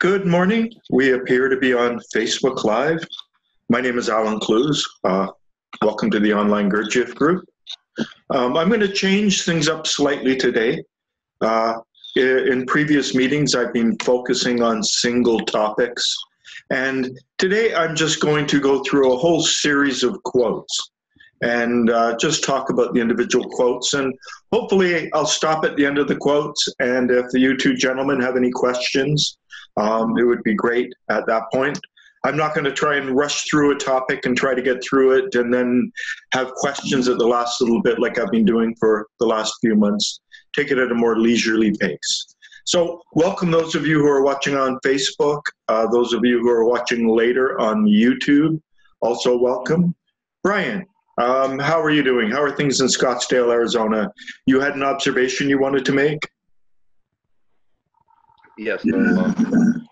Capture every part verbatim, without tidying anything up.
Good morning. We appear to be on Facebook Live. My name is Allan Clews. Uh, welcome to the Online Gurdjieff Group. Um, I'm going to change things up slightly today. Uh, in previous meetings, I've been focusing on single topics. And today, I'm just going to go through a whole series of quotes and uh, just talk about the individual quotes. And hopefully, I'll stop at the end of the quotes. And if you two gentlemen have any questions, um, it would be great at that point. I'm not going to try and rush through a topic and try to get through it and then have questions at the last little bit like I've been doing for the last few months. Take it at a more leisurely pace. So welcome those of you who are watching on Facebook, uh, those of you who are watching later on YouTube, also welcome. Brian, um, how are you doing? How are things in Scottsdale, Arizona? You had an observation you wanted to make? Yes. No, um,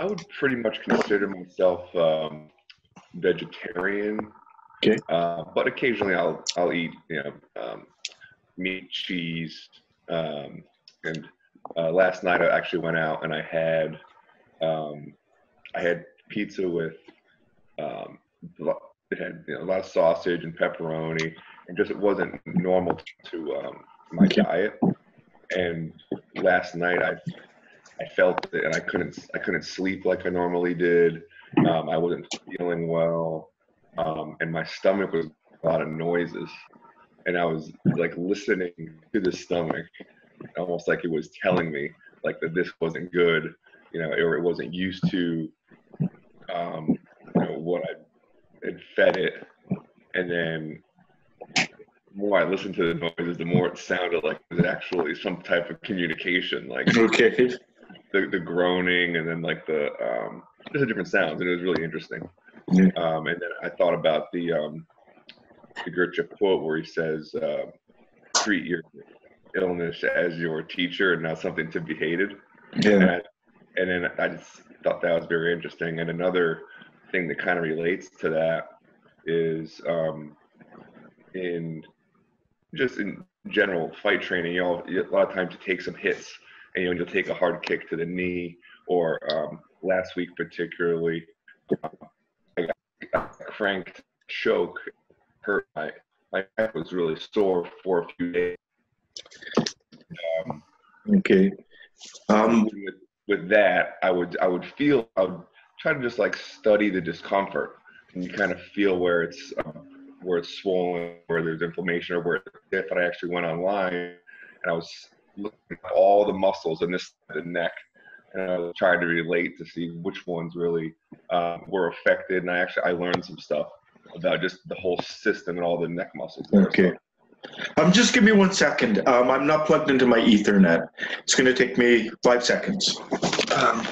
I would pretty much consider myself um, vegetarian, okay. uh, but occasionally I'll I'll eat you know um, meat, cheese, um, and uh, last night I actually went out and I had um, I had pizza with um, it had you know, a lot of sausage and pepperoni, and just it wasn't normal to um, my okay. diet. And last night I. I felt it, and I couldn't. I couldn't sleep like I normally did. Um, I wasn't feeling well, um, and my stomach was a lot of noises. And I was like listening to the stomach, almost like it was telling me like that this wasn't good, you know, or it wasn't used to um, you know, what I had fed it. And then the more I listened to the noises, the more it sounded like it was actually some type of communication. Like okay. The, the groaning and then like the um, just the different sounds, and it was really interesting. Mm-hmm. um, and then I thought about the um, the Gurdjieff quote where he says, uh, "Treat your illness as your teacher and not something to be hated." Yeah. And, I, and then I just thought that was very interesting. And another thing that kind of relates to that is um, in just in general fight training, you know, a lot of times it takes some hits. And you'll take a hard kick to the knee, or um, last week particularly, I got cranked, choke, hurt. My my back was really sore for a few days. Um, okay. Um, with, with that, I would I would feel I would try to just like study the discomfort, and you kind of feel where it's um, where it's swollen, where there's inflammation, or where it's stiff. And I actually went online, and I was. Looking at all the muscles in this the neck, and I was trying to relate to see which ones really uh, were affected. And I actually I learned some stuff about just the whole system and all the neck muscles. There. Okay, um, just give me one second. Um, I'm not plugged into my Ethernet. It's going to take me five seconds. Um,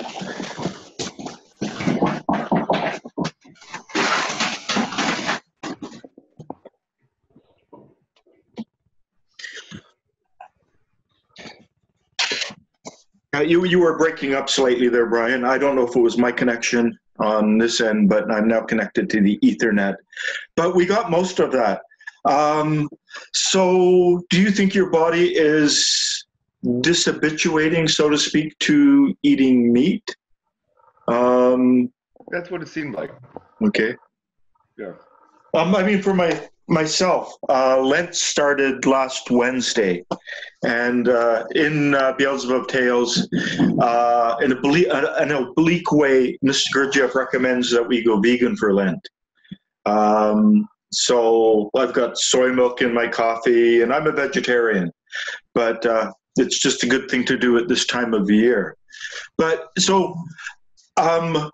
You, you were breaking up slightly there, Brian. I don't know if it was my connection on this end, but I'm now connected to the Ethernet. But we got most of that. Um, so do you think your body is dishabituating, so to speak, to eating meat? Um, That's what it seemed like. Okay. Yeah. Um, I mean, for my myself, uh, Lent started last Wednesday, and uh, in uh, Beelzebub Tales, uh, in oblique, uh, an oblique way, Mister Gurdjieff recommends that we go vegan for Lent. Um, so I've got soy milk in my coffee, and I'm a vegetarian, but uh, it's just a good thing to do at this time of year. But so... Um,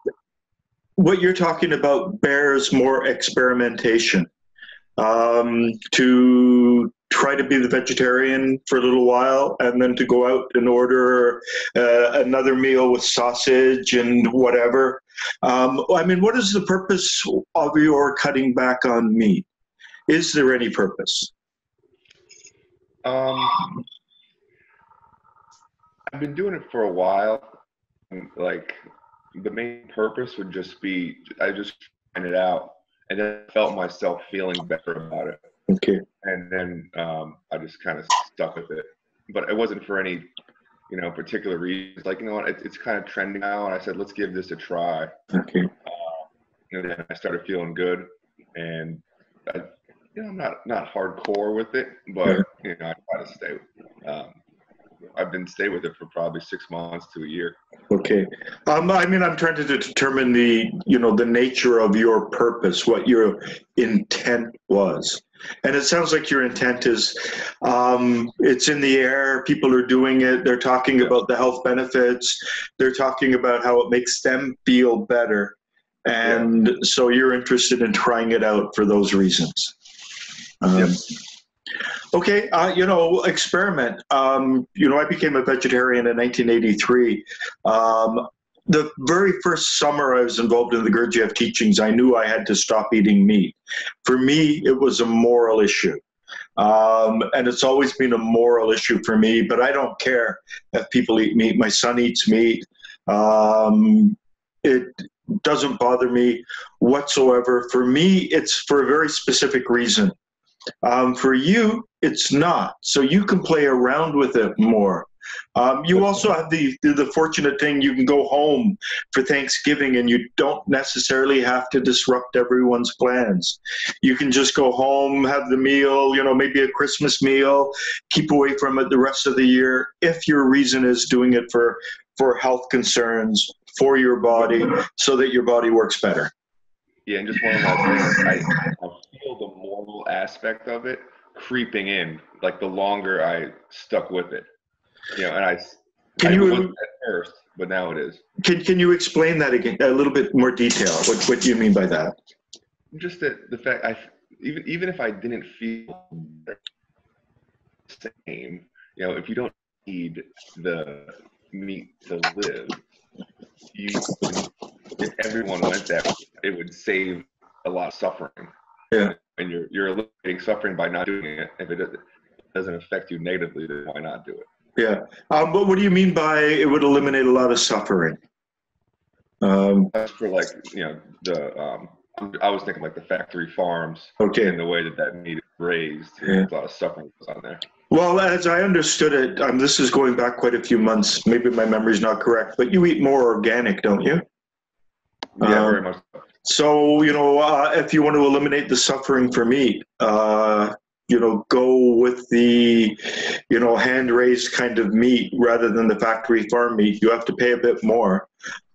what you're talking about bears more experimentation. Um, to try to be the vegetarian for a little while and then to go out and order uh, another meal with sausage and whatever. Um, I mean, what is the purpose of your cutting back on meat? Is there any purpose? Um, I've been doing it for a while, like, the main purpose would just be I just find it out, and then I felt myself feeling better about it. Okay. And then um, I just kind of stuck with it, but it wasn't for any you know, particular reasons. Like, you know what, it, it's kind of trending now, and I said, let's give this a try. Okay. Uh, and then I started feeling good, and I, you know, I'm not not hardcore with it, but you know, I try to stay. Um, I've been stay with it for probably six months to a year. Okay. Um, I mean, I'm trying to determine the, you know, the nature of your purpose, what your intent was. And it sounds like your intent is, um, it's in the air, people are doing it, they're talking about the health benefits, they're talking about how it makes them feel better. And so you're interested in trying it out for those reasons. Um, yep. Okay, uh, you know, experiment. Um, you know, I became a vegetarian in nineteen eighty-three. Um, the very first summer I was involved in the Gurdjieff teachings, I knew I had to stop eating meat. For me, it was a moral issue. Um, and it's always been a moral issue for me, but I don't care if people eat meat. My son eats meat. Um, it doesn't bother me whatsoever. For me, it's for a very specific reason. Um, for you, it's not. So you can play around with it more. Um, you also have the, the fortunate thing, you can go home for Thanksgiving and you don't necessarily have to disrupt everyone's plans. You can just go home, have the meal, you know, maybe a Christmas meal, keep away from it the rest of the year if your reason is doing it for, for health concerns, for your body, so that your body works better. Yeah, and just one last thing, I, I feel the moral aspect of it creeping in, like the longer I stuck with it. You know, and I, can I you, wasn't at first, but now it is. Can, can you explain that again, a little bit more detail? What, what do you mean by that? Just that the fact, I, even, even if I didn't feel the same, you know, if you don't need the meat to live, you, if everyone went that way, it would save a lot of suffering. Yeah. And you're, you're eliminating suffering by not doing it. If it doesn't affect you negatively, then why not do it? Yeah. Um, but what do you mean by it would eliminate a lot of suffering? Um, That's for like, you know, the, um, I was thinking like the factory farms. Okay. And the way that that meat is raised, yeah. There's a lot of suffering on there. Well, as I understood it, um, this is going back quite a few months. Maybe my memory's not correct, but you eat more organic, don't you? Yeah, um, very much so. So, you know, uh, if you want to eliminate the suffering for meat, uh, you know, go with the, you know, hand-raised kind of meat rather than the factory farm meat. You have to pay a bit more.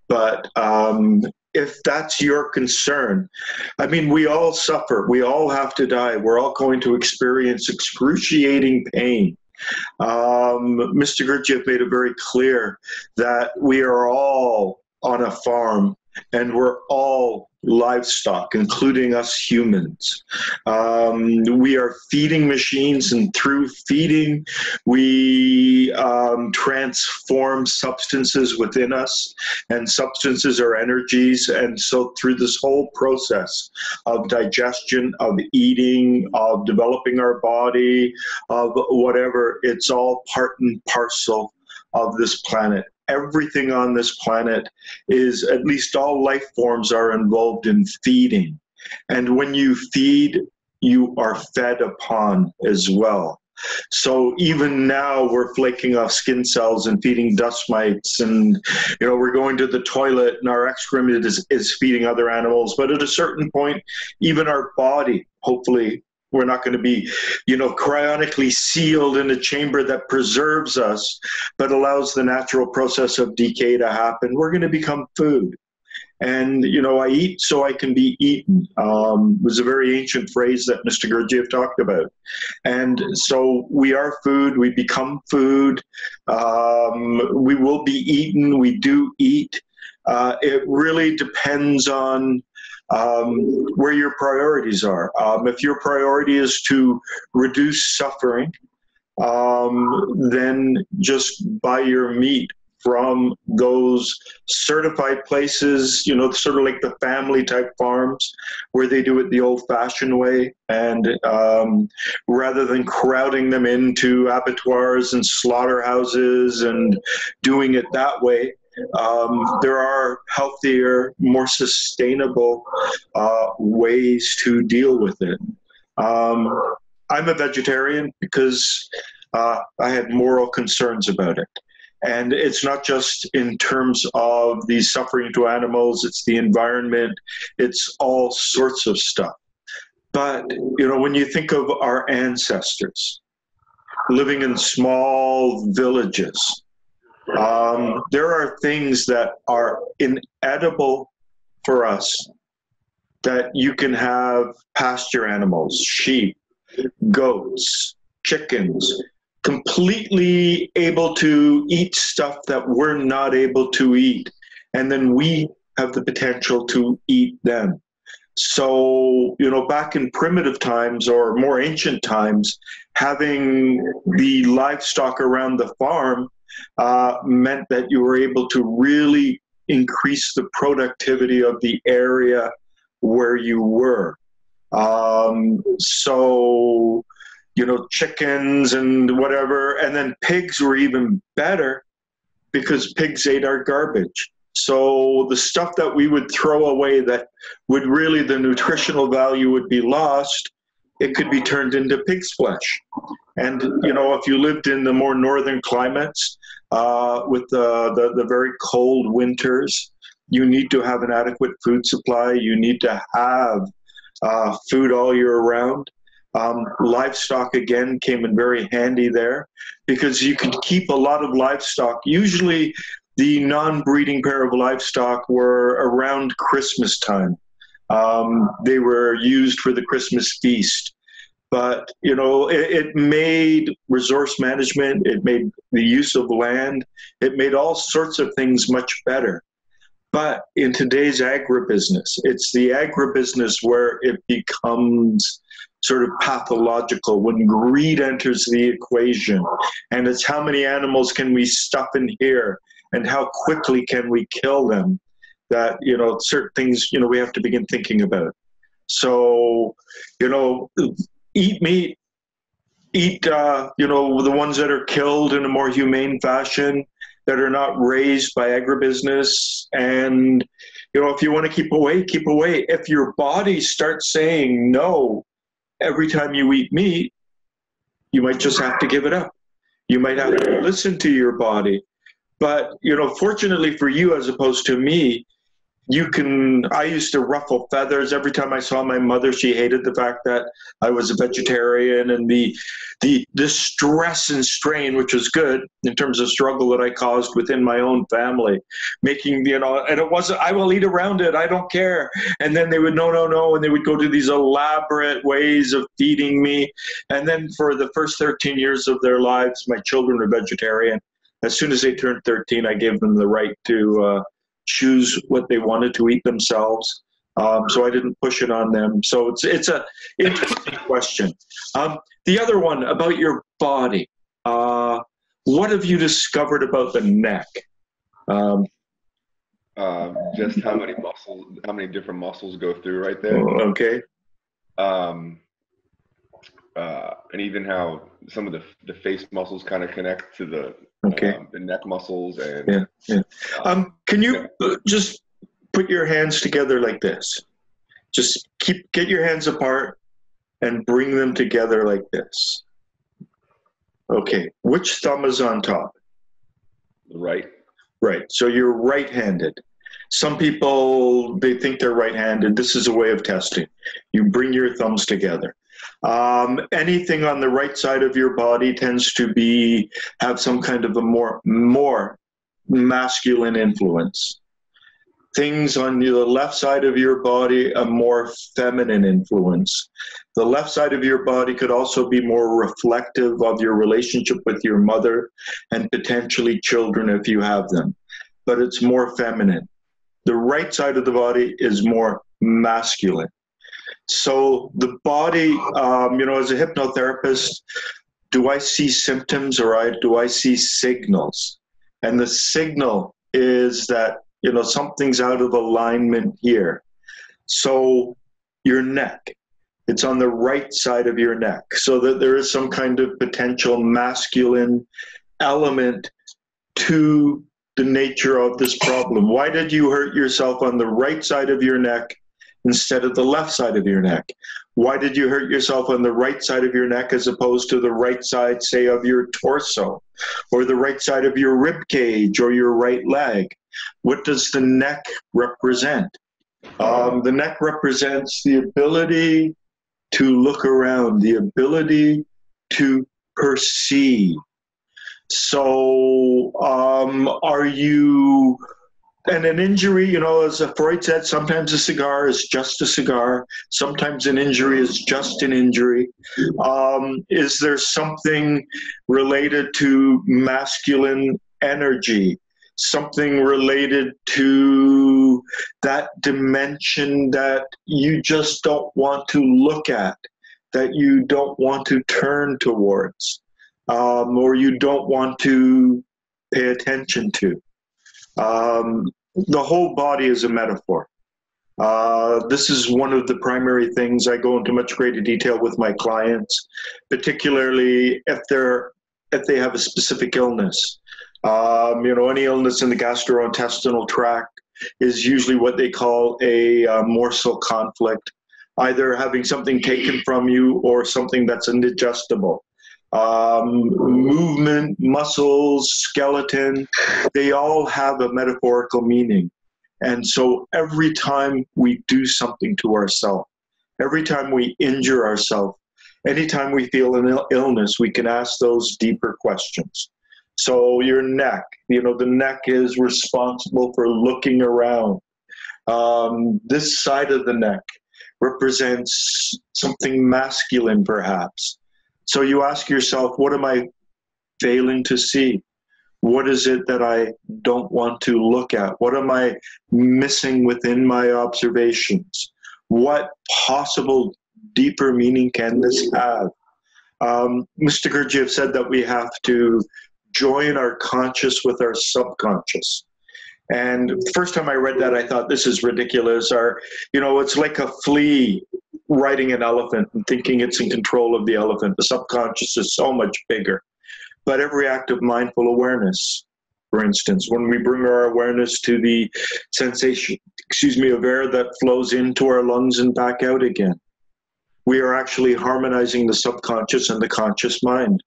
But um, if that's your concern, I mean, we all suffer. We all have to die. We're all going to experience excruciating pain. Um, Mister Gurdjieff made it very clear that we are all on a farm and we're all livestock, including us humans. Um, we are feeding machines, and through feeding, we um, transform substances within us, and substances are energies. And so through this whole process of digestion, of eating, of developing our body, of whatever, it's all part and parcel of this planet. Everything on this planet is, at least all life forms are involved in feeding. And when you feed, you are fed upon as well. So even now we're flaking off skin cells and feeding dust mites, and you know, we're going to the toilet and our excrement is, is feeding other animals. But at a certain point, even our body, hopefully, we're not going to be, you know, cryonically sealed in a chamber that preserves us, but allows the natural process of decay to happen. We're going to become food. And, you know, I eat so I can be eaten. Um, was a very ancient phrase that Mister Gurdjieff talked about. And so we are food, we become food, um, we will be eaten, we do eat. Uh, it really depends on Um, where your priorities are. Um, if your priority is to reduce suffering, um, then just buy your meat from those certified places, you know, sort of like the family type farms where they do it the old fashioned way. And um, rather than crowding them into abattoirs and slaughterhouses and doing it that way, Um, there are healthier, more sustainable uh, ways to deal with it. Um, I'm a vegetarian because uh, I had moral concerns about it. And it's not just in terms of the suffering to animals, it's the environment, it's all sorts of stuff. But, you know, when you think of our ancestors living in small villages, um, there are things that are inedible for us that you can have pasture animals, sheep, goats, chickens, completely able to eat stuff that we're not able to eat. And then we have the potential to eat them. So, you know, back in primitive times or more ancient times, having the livestock around the farm uh, meant that you were able to really increase the productivity of the area where you were. Um, so, you know, chickens and whatever, and then pigs were even better because pigs ate our garbage. So the stuff that we would throw away that would really, the nutritional value would be lost, it could be turned into pig's flesh. And, you know, if you lived in the more northern climates uh, with the, the, the very cold winters, you need to have an adequate food supply. You need to have uh, food all year round. Um, livestock, again, came in very handy there because you could keep a lot of livestock. Usually the non-breeding pair of livestock were around Christmas time. Um, they were used for the Christmas feast. But, you know, it, it made resource management, it made the use of land, it made all sorts of things much better. But in today's agribusiness, it's the agribusiness where it becomes sort of pathological when greed enters the equation. And it's how many animals can we stuff in here and how quickly can we kill them, that, you know, certain things, you know, we have to begin thinking about. So, you know, eat meat, eat, uh, you know, the ones that are killed in a more humane fashion, that are not raised by agribusiness. And, you know, if you want to keep away, keep away. If your body starts saying no every time you eat meat, you might just have to give it up. You might have to listen to your body. But, you know, fortunately for you, as opposed to me, you can, I used to ruffle feathers every time I saw my mother. She hated the fact that I was a vegetarian, and the, the, the stress and strain, which was good in terms of struggle that I caused within my own family, making, you know, and it wasn't, I will eat around it, I don't care. And then they would, no, no, no. And they would go to these elaborate ways of feeding me. And then for the first thirteen years of their lives, my children were vegetarian. As soon as they turned thirteen, I gave them the right to, uh, choose what they wanted to eat themselves. Um, so I didn't push it on them. So it's it's a interesting question. Um, the other one about your body. Uh, what have you discovered about the neck? Um, uh, just how many muscles, how many different muscles go through right there. Okay. Um, uh, and even how some of the the face muscles kind of connect to the Okay. Um, the neck muscles and yeah, yeah. Um, can you yeah. just put your hands together like this? Just keep get your hands apart and bring them together like this. Okay. Which thumb is on top? Right. Right. So you're right-handed. Some people, they think they're right-handed. This is a way of testing. You bring your thumbs together. Um, anything on the right side of your body tends to be, have some kind of a more, more masculine influence. Things on the left side of your body, a more feminine influence. The left side of your body could also be more reflective of your relationship with your mother and potentially children if you have them, but it's more feminine. The right side of the body is more masculine. So the body, um, you know, as a hypnotherapist, do I see symptoms or I, do I see signals? And the signal is that, you know, something's out of alignment here. So your neck, it's on the right side of your neck. So that there is some kind of potential masculine element to the nature of this problem. Why did you hurt yourself on the right side of your neck instead of the left side of your neck? Why did you hurt yourself on the right side of your neck as opposed to the right side, say, of your torso, or the right side of your rib cage, or your right leg? What does the neck represent? Um, the neck represents the ability to look around, the ability to perceive. So um, are you... And an injury, you know, as Freud said, sometimes a cigar is just a cigar. Sometimes an injury is just an injury. Um, is there something related to masculine energy? Something related to that dimension that you just don't want to look at, that you don't want to turn towards, um, or you don't want to pay attention to? Um, the whole body is a metaphor. Uh, this is one of the primary things I go into much greater detail with my clients, particularly if they're, if they have a specific illness. Um, you know, any illness in the gastrointestinal tract is usually what they call a uh, morsel conflict, either having something taken from you or something that's indigestible. Um, movement, muscles, skeleton, they all have a metaphorical meaning. And so every time we do something to ourselves, every time we injure ourselves, anytime we feel an il- illness, we can ask those deeper questions. So your neck, you know, the neck is responsible for looking around. Um, this side of the neck represents something masculine, perhaps. So you ask yourself, what am I failing to see? What is it that I don't want to look at? What am I missing within my observations? What possible deeper meaning can this have? Um, Mister Gurdjieff said that we have to join our conscious with our subconscious. And the first time I read that, I thought, this is ridiculous. Or, you know, it's like a flea riding an elephant and thinking it's in control of the elephant. The subconscious is so much bigger. But every act of mindful awareness, for instance, when we bring our awareness to the sensation, excuse me, of air that flows into our lungs and back out again, we are actually harmonizing the subconscious and the conscious mind.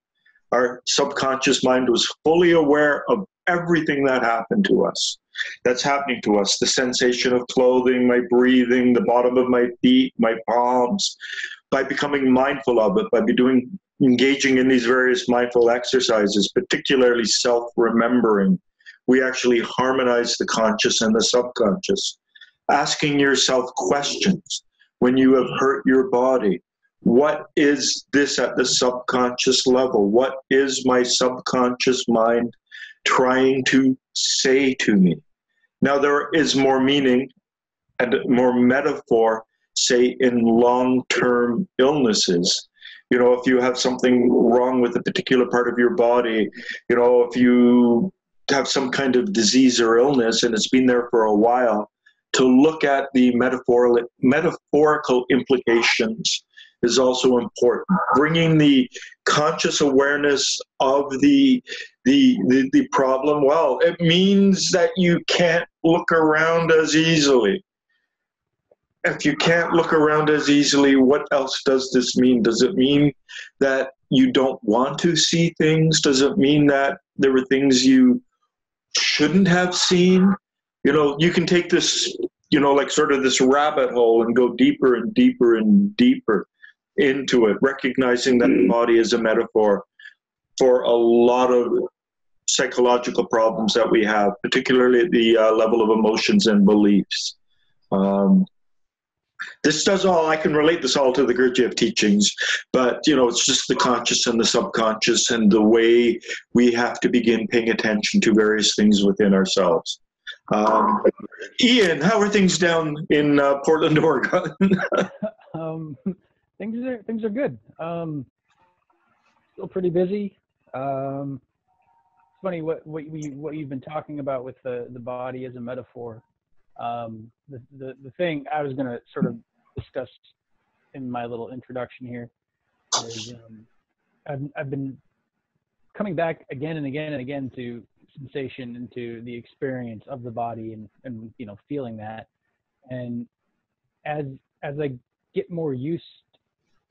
Our subconscious mind was fully aware of everything that happened to us, that's happening to us, the sensation of clothing, my breathing, the bottom of my feet, my palms. By becoming mindful of it, by be doing, engaging in these various mindful exercises, particularly self-remembering, we actually harmonize the conscious and the subconscious. Asking yourself questions when you have hurt your body. What is this at the subconscious level? What is my subconscious mind trying to say to me? Now, there is more meaning and more metaphor, say, in long-term illnesses. You know, if you have something wrong with a particular part of your body, you know, if you have some kind of disease or illness and it's been there for a while, to look at the metaphor, metaphorical implications is also important. Bringing the conscious awareness of the, the the the problem, well, it means that you can't look around as easily. If you can't look around as easily, what else does this mean? Does it mean that you don't want to see things? Does it mean that there were things you shouldn't have seen? You know, you can take this, you know, like sort of this rabbit hole and go deeper and deeper and deeper into it, recognizing that the body is a metaphor for a lot of psychological problems that we have, particularly at the uh, level of emotions and beliefs. Um, this does all, I can relate this all to the Gurdjieff teachings, but, you know, it's just the conscious and the subconscious and the way we have to begin paying attention to various things within ourselves. Um, Ian, how are things down in uh, Portland, Oregon? um, things are things are good. Um, still pretty busy. Um, it's funny what what we what you've been talking about with the the body as a metaphor. Um, the, the the thing I was going to sort of discuss in my little introduction here is um, I've I've been coming back again and again and again to sensation and to the experience of the body and, and you know, feeling that. And as as I get more used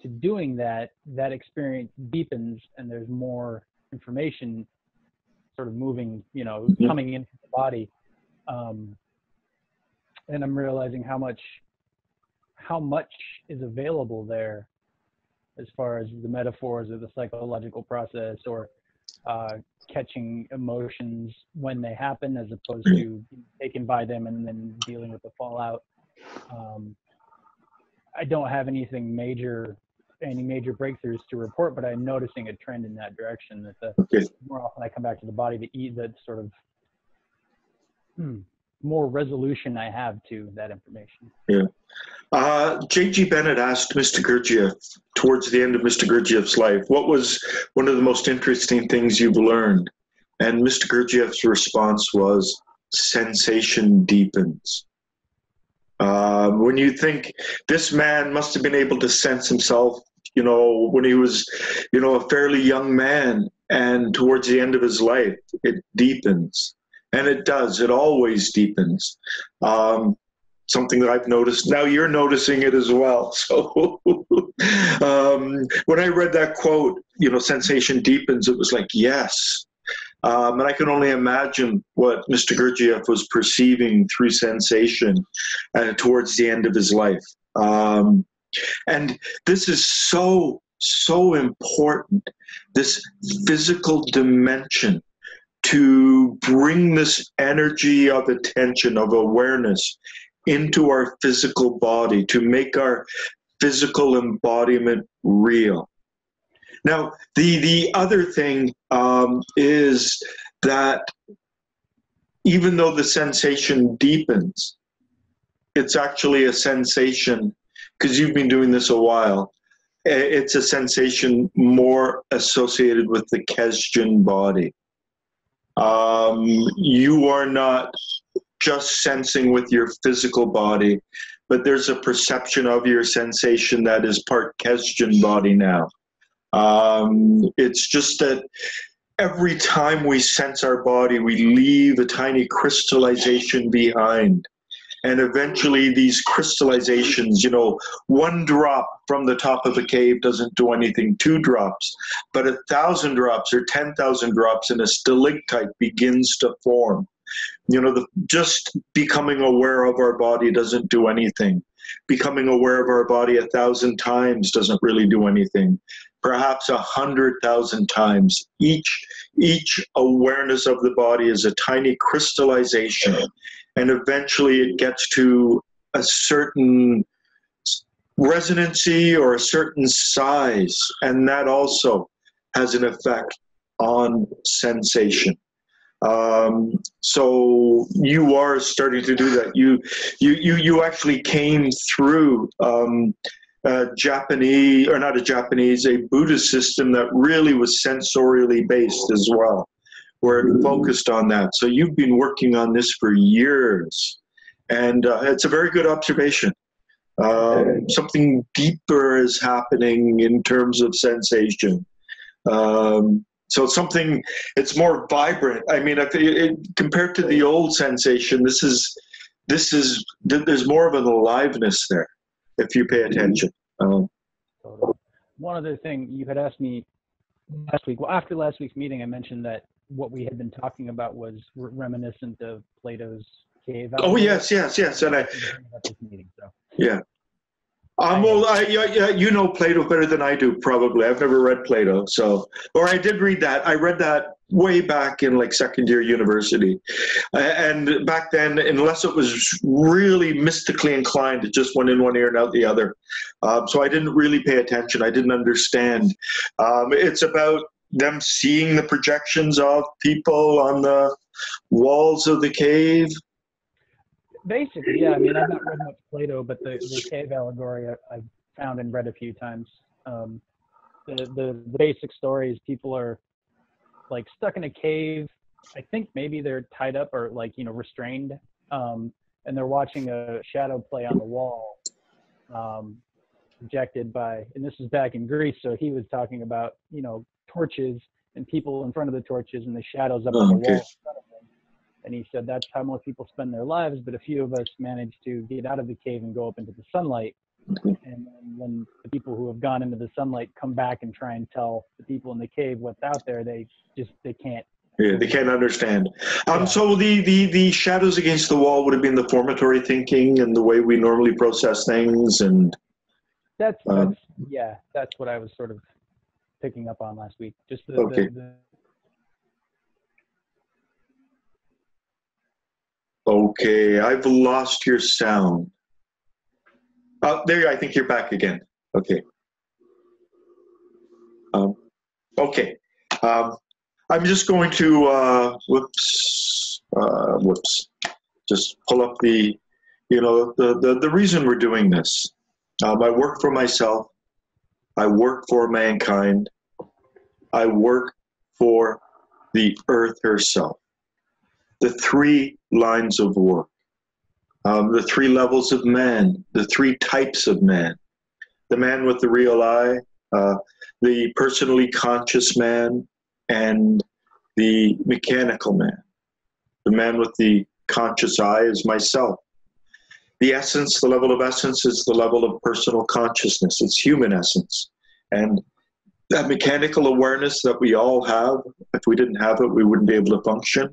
to doing that, that experience deepens and there's more information sort of moving, you know, yeah. coming into the body. Um, and I'm realizing how much, how much is available there as far as the metaphors or the psychological process, or uh, catching emotions when they happen, as opposed to taken by them and then dealing with the fallout. Um, I don't have anything major, any major breakthroughs to report, but I'm noticing a trend in that direction. That the okay. more often I come back to the body, to eat, that sort of hmm, more resolution I have to that information. Yeah. Uh, J G Bennett asked Mister Gurdjieff, towards the end of Mister Gurdjieff's life, what was one of the most interesting things you've learned? And Mister Gurdjieff's response was, sensation deepens. Uh, when you think this man must have been able to sense himself, you know, when he was, you know, a fairly young man, and towards the end of his life, it deepens. And it does. It always deepens. Um, something that I've noticed. Now you're noticing it as well. So um, when I read that quote, you know, sensation deepens, it was like, yes. Um, and I can only imagine what Mister Gurdjieff was perceiving through sensation uh, towards the end of his life. Um, and this is so, so important, this physical dimension, to bring this energy of attention, of awareness, into our physical body, to make our physical embodiment real. Now, the, the other thing um, is that even though the sensation deepens, it's actually a sensation, because you've been doing this a while, it's a sensation more associated with the Kesdjan body. Um, you are not just sensing with your physical body, but there's a perception of your sensation that is part Kesdjan body now. Um, it's just that every time we sense our body, we leave a tiny crystallization behind. And eventually these crystallizations, you know, one drop from the top of a cave doesn't do anything, two drops, but a thousand drops or ten thousand drops in a stalactite begins to form. You know, the, just becoming aware of our body doesn't do anything. Becoming aware of our body a thousand times doesn't really do anything. Perhaps a hundred thousand times. Each, each awareness of the body is a tiny crystallization, and eventually it gets to a certain resonancy or a certain size, and that also has an effect on sensation. Um, so you are starting to do that. You, you, you, you actually came through um, a Japanese, or not a Japanese, a Buddhist system that really was sensorially based as well, where it focused on that. So you've been working on this for years, and uh, it's a very good observation. Um, something deeper is happening in terms of sensation. Um, So something, it's more vibrant. I mean, if it, it, compared to the old sensation, this is, this is, there's more of an aliveness there, if you pay attention. Um, One other thing you had asked me last week. Well, after last week's meeting, I mentioned that what we had been talking about was re reminiscent of Plato's cave. Oh yes, yes, yes. And I, meeting, so. yeah. Um, well, I, yeah, you know Plato better than I do, probably. I've never read Plato, so, or I did read that. I read that way back in like second year university, and back then, unless it was really mystically inclined, it just went in one ear and out the other. Um, so I didn't really pay attention. I didn't understand. Um, it's about them seeing the projections of people on the walls of the cave. Basically, yeah. I mean, I've not read much Plato, but the, the cave allegory I've found and read a few times. Um, the, the, the basic story is people are like stuck in a cave. I think maybe they're tied up or like, you know, restrained. Um, and they're watching a shadow play on the wall, um, projected by, and this is back in Greece. So he was talking about, you know, torches and people in front of the torches and the shadows up on the wall. And he said that's how most people spend their lives, but a few of us manage to get out of the cave and go up into the sunlight. And then when the people who have gone into the sunlight come back and try and tell the people in the cave what's out there, they just, they can't. Yeah, they can't understand. Um, so the, the, the shadows against the wall would have been the formatory thinking and the way we normally process things. And that's, uh, that's yeah, that's what I was sort of picking up on last week. Just the, okay. the, the Okay, I've lost your sound. Uh, there you are. I think you're back again. Okay. Um, okay. Um, I'm just going to, uh, whoops, uh, whoops, just pull up the, you know, the, the, the reason we're doing this. Um, I work for myself. I work for mankind. I work for the earth herself. The three lines of work, um, the three levels of man, the three types of man, the man with the real eye, uh, the personally conscious man, and the mechanical man. The man with the conscious eye is myself. The essence, the level of essence is the level of personal consciousness. It's human essence. And that mechanical awareness that we all have, if we didn't have it, we wouldn't be able to function.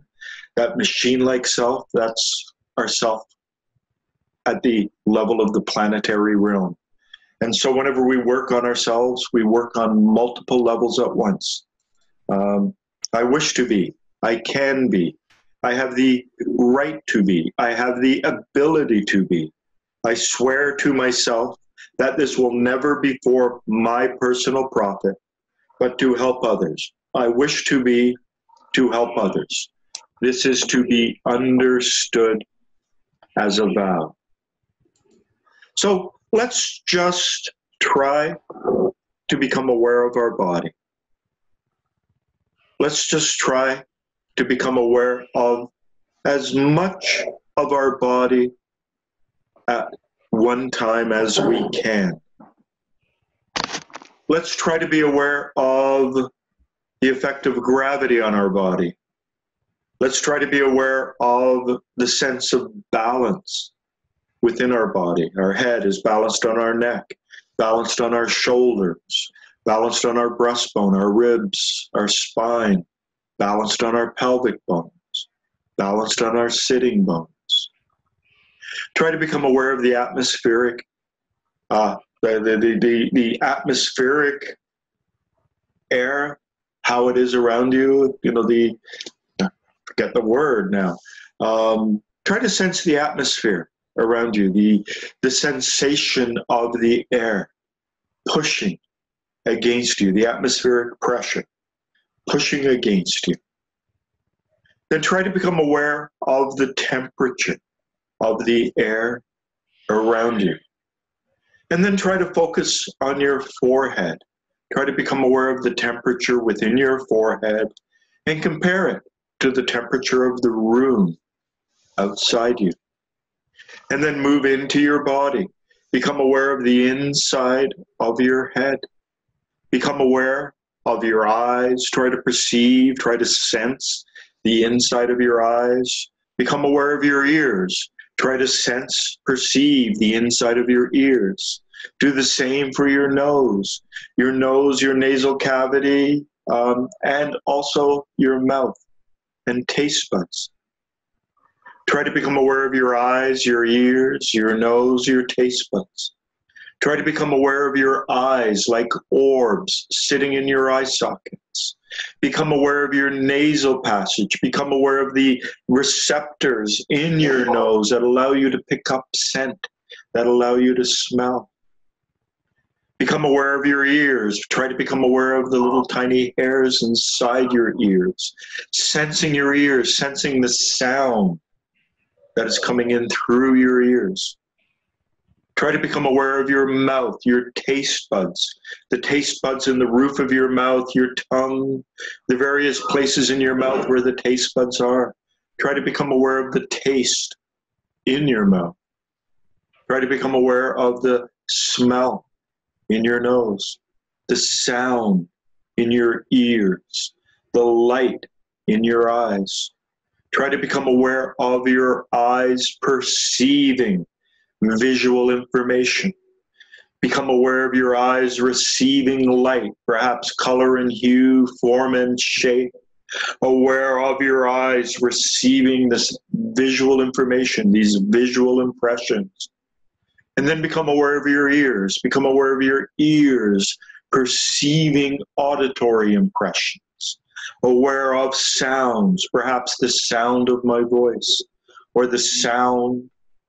That machine-like self, that's our self at the level of the planetary realm. And so whenever we work on ourselves, we work on multiple levels at once. Um, I wish to be. I can be. I have the right to be. I have the ability to be. I swear to myself that this will never be for my personal profit, but to help others. I wish to be to help others. This is to be understood as a vow. So let's just try to become aware of our body. Let's just try to become aware of as much of our body at one time as we can. Let's try to be aware of the effect of gravity on our body. Let's try to be aware of the sense of balance within our body. Our head is balanced on our neck, balanced on our shoulders, balanced on our breastbone, our ribs, our spine, balanced on our pelvic bones, balanced on our sitting bones. Try to become aware of the atmospheric, uh, the, the, the, the, the atmospheric air, how it is around you, you know, the... Forget the word now. Um, try to sense the atmosphere around you, the, the sensation of the air pushing against you, the atmospheric pressure pushing against you. Then try to become aware of the temperature of the air around you. And then try to focus on your forehead. Try to become aware of the temperature within your forehead and compare it to the temperature of the room outside you. And then move into your body. Become aware of the inside of your head. Become aware of your eyes. Try to perceive, try to sense the inside of your eyes. Become aware of your ears. Try to sense, perceive the inside of your ears. Do the same for your nose. Your nose, your nasal cavity, um, and also your mouth and taste buds. Try to become aware of your eyes, your ears, your nose, your taste buds. Try to become aware of your eyes like orbs sitting in your eye sockets. Become aware of your nasal passage. Become aware of the receptors in your nose that allow you to pick up scent, that allow you to smell. Become aware of your ears. Try to become aware of the little tiny hairs inside your ears. Sensing your ears, sensing the sound that is coming in through your ears. Try to become aware of your mouth, your taste buds, the taste buds in the roof of your mouth, your tongue, the various places in your mouth where the taste buds are. Try to become aware of the taste in your mouth. Try to become aware of the smell in your nose, the sound in your ears, the light in your eyes. Try to become aware of your eyes perceiving visual information. Become aware of your eyes receiving light, perhaps color and hue, form and shape. Aware of your eyes receiving this visual information, these visual impressions. And then become aware of your ears. Become aware of your ears perceiving auditory impressions. Aware of sounds, perhaps the sound of my voice, or the sound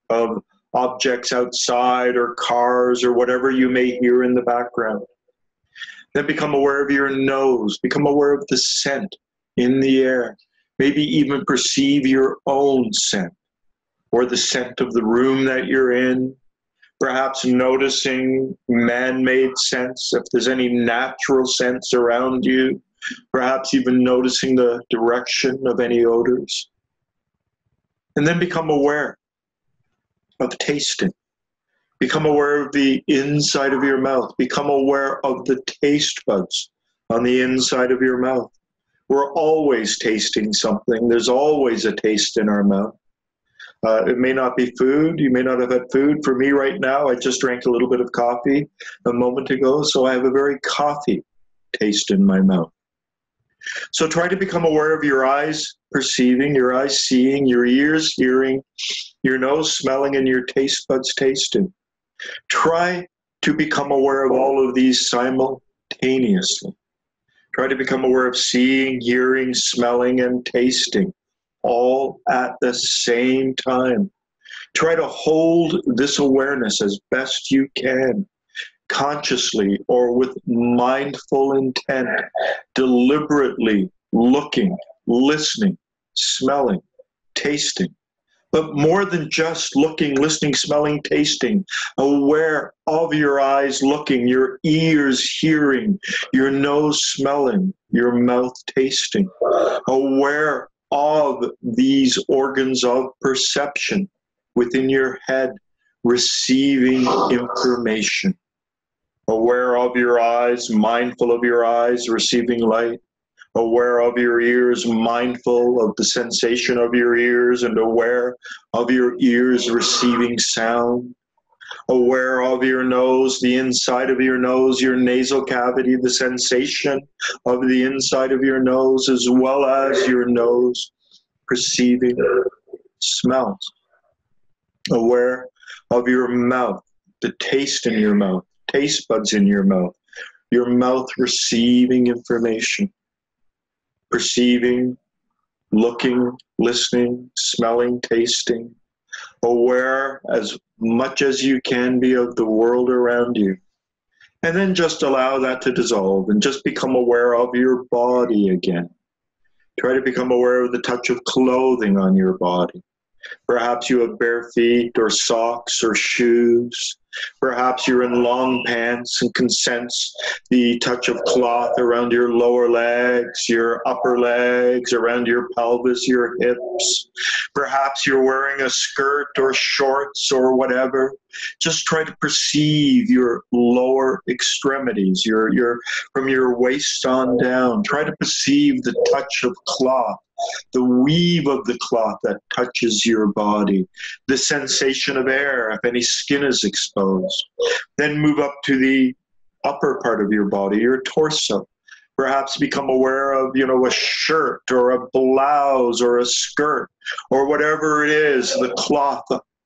of objects outside, or cars, or whatever you may hear in the background. Then become aware of your nose, become aware of the scent in the air, maybe even perceive your own scent, or the scent of the room that you're in, perhaps noticing man-made scents, if there's any natural scents around you, perhaps even noticing the direction of any odors. And then become aware of tasting. Become aware of the inside of your mouth. Become aware of the taste buds on the inside of your mouth. We're always tasting something. There's always a taste in our mouth. Uh, it may not be food. You may not have had food. For me right now, I just drank a little bit of coffee a moment ago, so I have a very coffee taste in my mouth. So try to become aware of your eyes perceiving, your eyes seeing, your ears hearing, your nose smelling, and your taste buds tasting. Try to become aware of all of these simultaneously. Try to become aware of seeing, hearing, smelling, and tasting all at the same time. Try to hold this awareness as best you can, consciously or with mindful intent, deliberately looking, listening, smelling, tasting. But more than just looking, listening, smelling, tasting, aware of your eyes looking, your ears hearing, your nose smelling, your mouth tasting. Aware of these organs of perception within your head, receiving information. Aware of your eyes, mindful of your eyes, receiving light. Aware of your ears, mindful of the sensation of your ears, and aware of your ears, receiving sound. Aware of your nose, the inside of your nose, your nasal cavity, the sensation of the inside of your nose, as well as your nose, perceiving smells. Aware of your mouth, the taste in your mouth, taste buds in your mouth, your mouth receiving information, perceiving, looking, listening, smelling, tasting, aware as much as you can be of the world around you. And then just allow that to dissolve and just become aware of your body again. Try to become aware of the touch of clothing on your body. Perhaps you have bare feet or socks or shoes. Perhaps you're in long pants and can sense the touch of cloth around your lower legs, your upper legs, around your pelvis, your hips. Perhaps you're wearing a skirt or shorts or whatever. Just try to perceive your lower extremities, your, your, from your waist on down. Try to perceive the touch of cloth, the weave of the cloth that touches your body, the sensation of air if any skin is exposed. Then move up to the upper part of your body, your torso. Perhaps become aware of, you know, a shirt or a blouse or a skirt or whatever it is, the cloth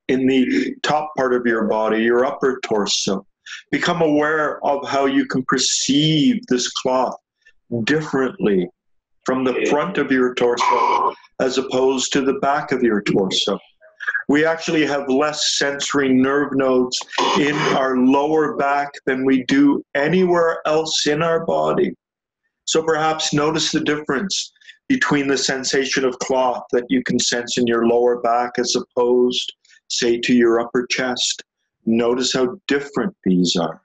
in the top part of your body, your upper torso. Become aware of how you can perceive this cloth differently from the front of your torso as opposed to the back of your torso. We actually have less sensory nerve nodes in our lower back than we do anywhere else in our body. So perhaps notice the difference between the sensation of cloth that you can sense in your lower back as opposed, say, to your upper chest. Notice how different these are.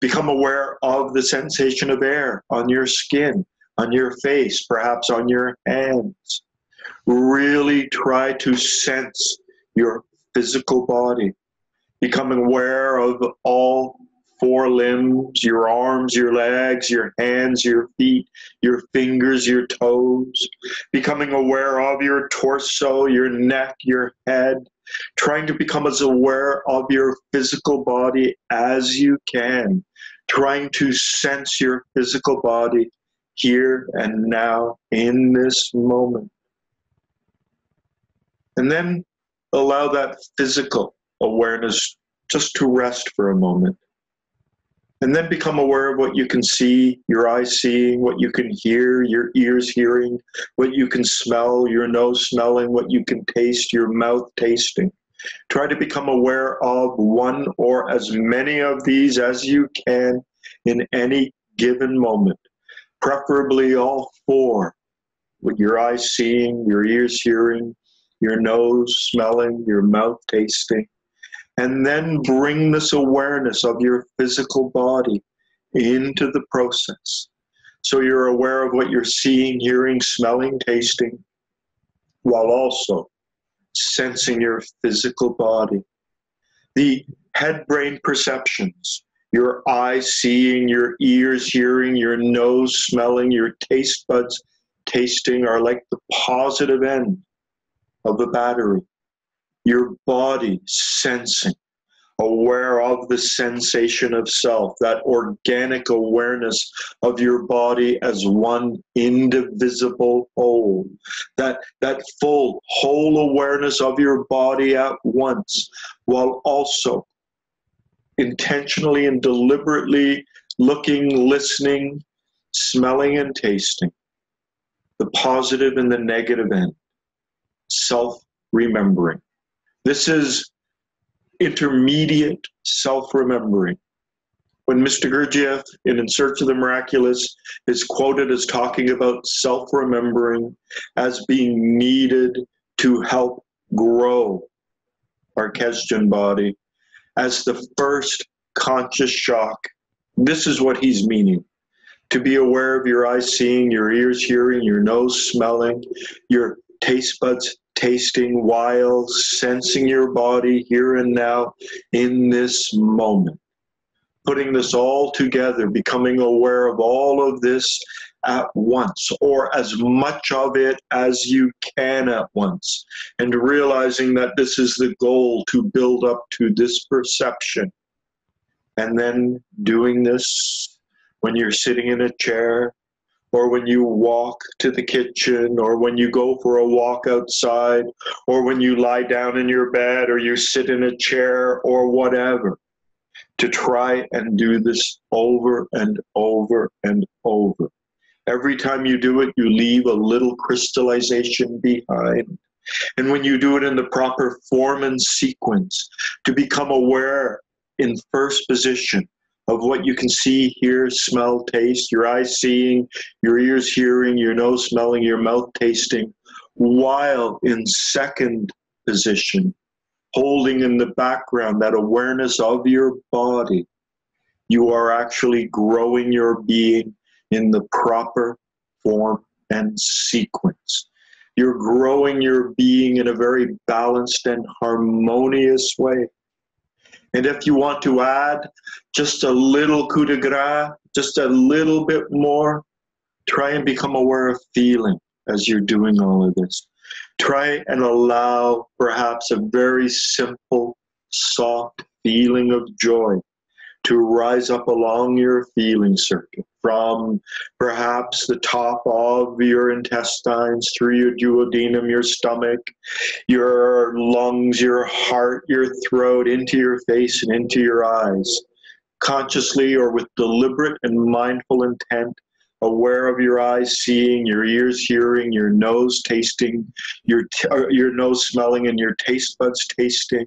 Become aware of the sensation of air on your skin, on your face, perhaps on your hands. Really try to sense your physical body. Become aware of all four limbs, your arms, your legs, your hands, your feet, your fingers, your toes, becoming aware of your torso, your neck, your head, trying to become as aware of your physical body as you can, trying to sense your physical body here and now in this moment. And then allow that physical awareness just to rest for a moment. And then become aware of what you can see, your eyes seeing, what you can hear, your ears hearing, what you can smell, your nose smelling, what you can taste, your mouth tasting. Try to become aware of one or as many of these as you can in any given moment, preferably all four, with your eyes seeing, your ears hearing, your nose smelling, your mouth tasting. And then bring this awareness of your physical body into the process. So you're aware of what you're seeing, hearing, smelling, tasting, while also sensing your physical body. The head-brain perceptions, your eyes seeing, your ears hearing, your nose smelling, your taste buds tasting, are like the positive end of a battery. Your body sensing, aware of the sensation of self, that organic awareness of your body as one indivisible whole, that, that full, whole awareness of your body at once, while also intentionally and deliberately looking, listening, smelling and tasting, the positive and the negative end, self-remembering. This is intermediate self-remembering. When Mister Gurdjieff in In Search of the Miraculous is quoted as talking about self-remembering as being needed to help grow our Kesdjan body as the first conscious shock, this is what he's meaning. To be aware of your eyes seeing, your ears hearing, your nose smelling, your taste buds tasting, while sensing your body here and now in this moment. Putting this all together, becoming aware of all of this at once, or as much of it as you can at once, and realizing that this is the goal, to build up to this perception. And then doing this when you're sitting in a chair, or when you walk to the kitchen, or when you go for a walk outside, or when you lie down in your bed, or you sit in a chair, or whatever, to try and do this over and over and over. Every time you do it, you leave a little crystallization behind. And when you do it in the proper form and sequence, to become aware in first position of what you can see, hear, smell, taste, your eyes seeing, your ears hearing, your nose smelling, your mouth tasting, while in second position, holding in the background that awareness of your body, you are actually growing your being in the proper form and sequence. You're growing your being in a very balanced and harmonious way. And if you want to add just a little coup de grace, just a little bit more, try and become aware of feeling as you're doing all of this. Try and allow perhaps a very simple, soft feeling of joy to rise up along your feeling circuit, from perhaps the top of your intestines, through your duodenum, your stomach, your lungs, your heart, your throat, into your face and into your eyes. Consciously or with deliberate and mindful intent, aware of your eyes seeing, your ears hearing, your nose tasting, your, t your nose smelling and your taste buds tasting,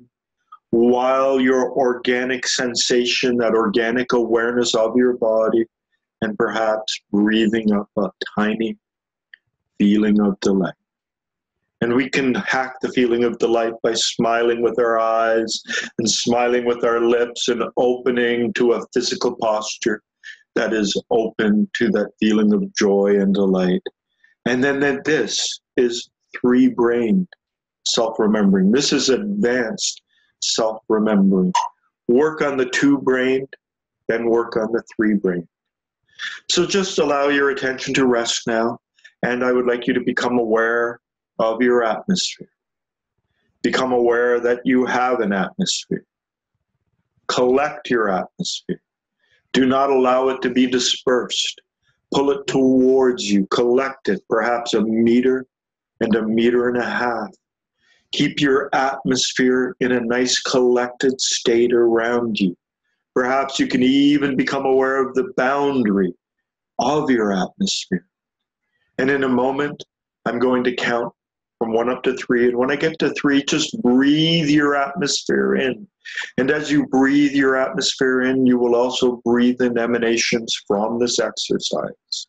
while your organic sensation, that organic awareness of your body, and perhaps breathing up a tiny feeling of delight. And we can hack the feeling of delight by smiling with our eyes and smiling with our lips and opening to a physical posture that is open to that feeling of joy and delight. And then that this is three-brained self-remembering. This is advanced self-remembering. Work on the two-brained then work on the three brain. So just allow your attention to rest now, and I would like you to become aware of your atmosphere. Become aware that you have an atmosphere. Collect your atmosphere. Do not allow it to be dispersed. Pull it towards you. Collect it, perhaps a meter and a meter and a half. Keep your atmosphere in a nice collected state around you. Perhaps you can even become aware of the boundary of your atmosphere. And in a moment, I'm going to count from one up to three. And when I get to three, just breathe your atmosphere in. And as you breathe your atmosphere in, you will also breathe in emanations from this exercise.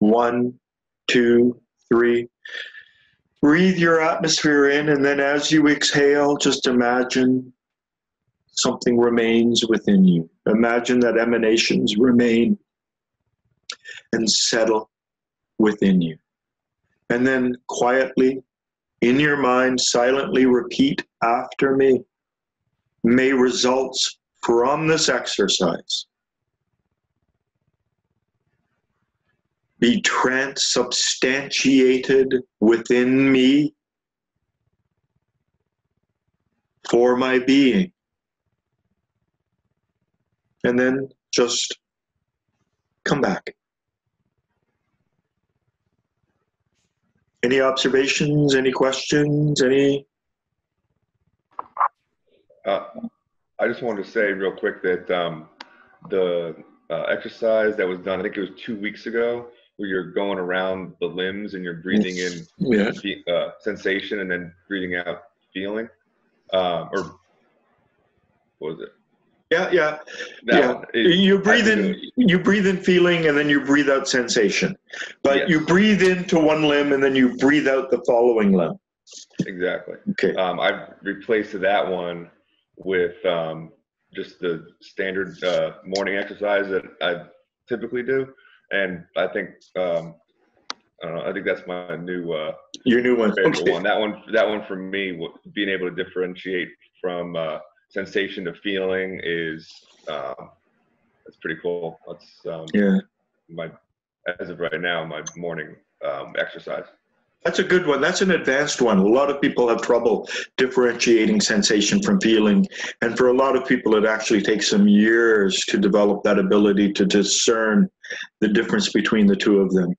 One, two, three. Breathe your atmosphere in, and then as you exhale, just imagine something remains within you. Imagine that emanations remain and settle within you. And then quietly, in your mind, silently repeat after me. May results from this exercise be transubstantiated within me for my being. And then just come back. Any observations, any questions, any? Uh, I just wanted to say real quick that um, the uh, exercise that was done, I think it was two weeks ago, where you're going around the limbs and you're breathing in yeah. uh, sensation and then breathing out feeling, um, or what was it? Yeah, yeah, yeah. Is, you breathe in, you breathe in feeling, and then you breathe out sensation. But yes. You breathe into one limb, and then you breathe out the following limb. Exactly. Okay. Um, I've replaced that one with um, just the standard uh, morning exercise that I typically do, and I think um, I don't know. I think that's my new uh, your new one. Okay. one. That one, that one for me, being able to differentiate from. Uh, Sensation of feeling is um, that's pretty cool. That's um, yeah. My as of right now, my morning um, exercise. That's a good one. That's an advanced one. A lot of people have trouble differentiating sensation from feeling, and for a lot of people, it actually takes some years to develop that ability to discern the difference between the two of them.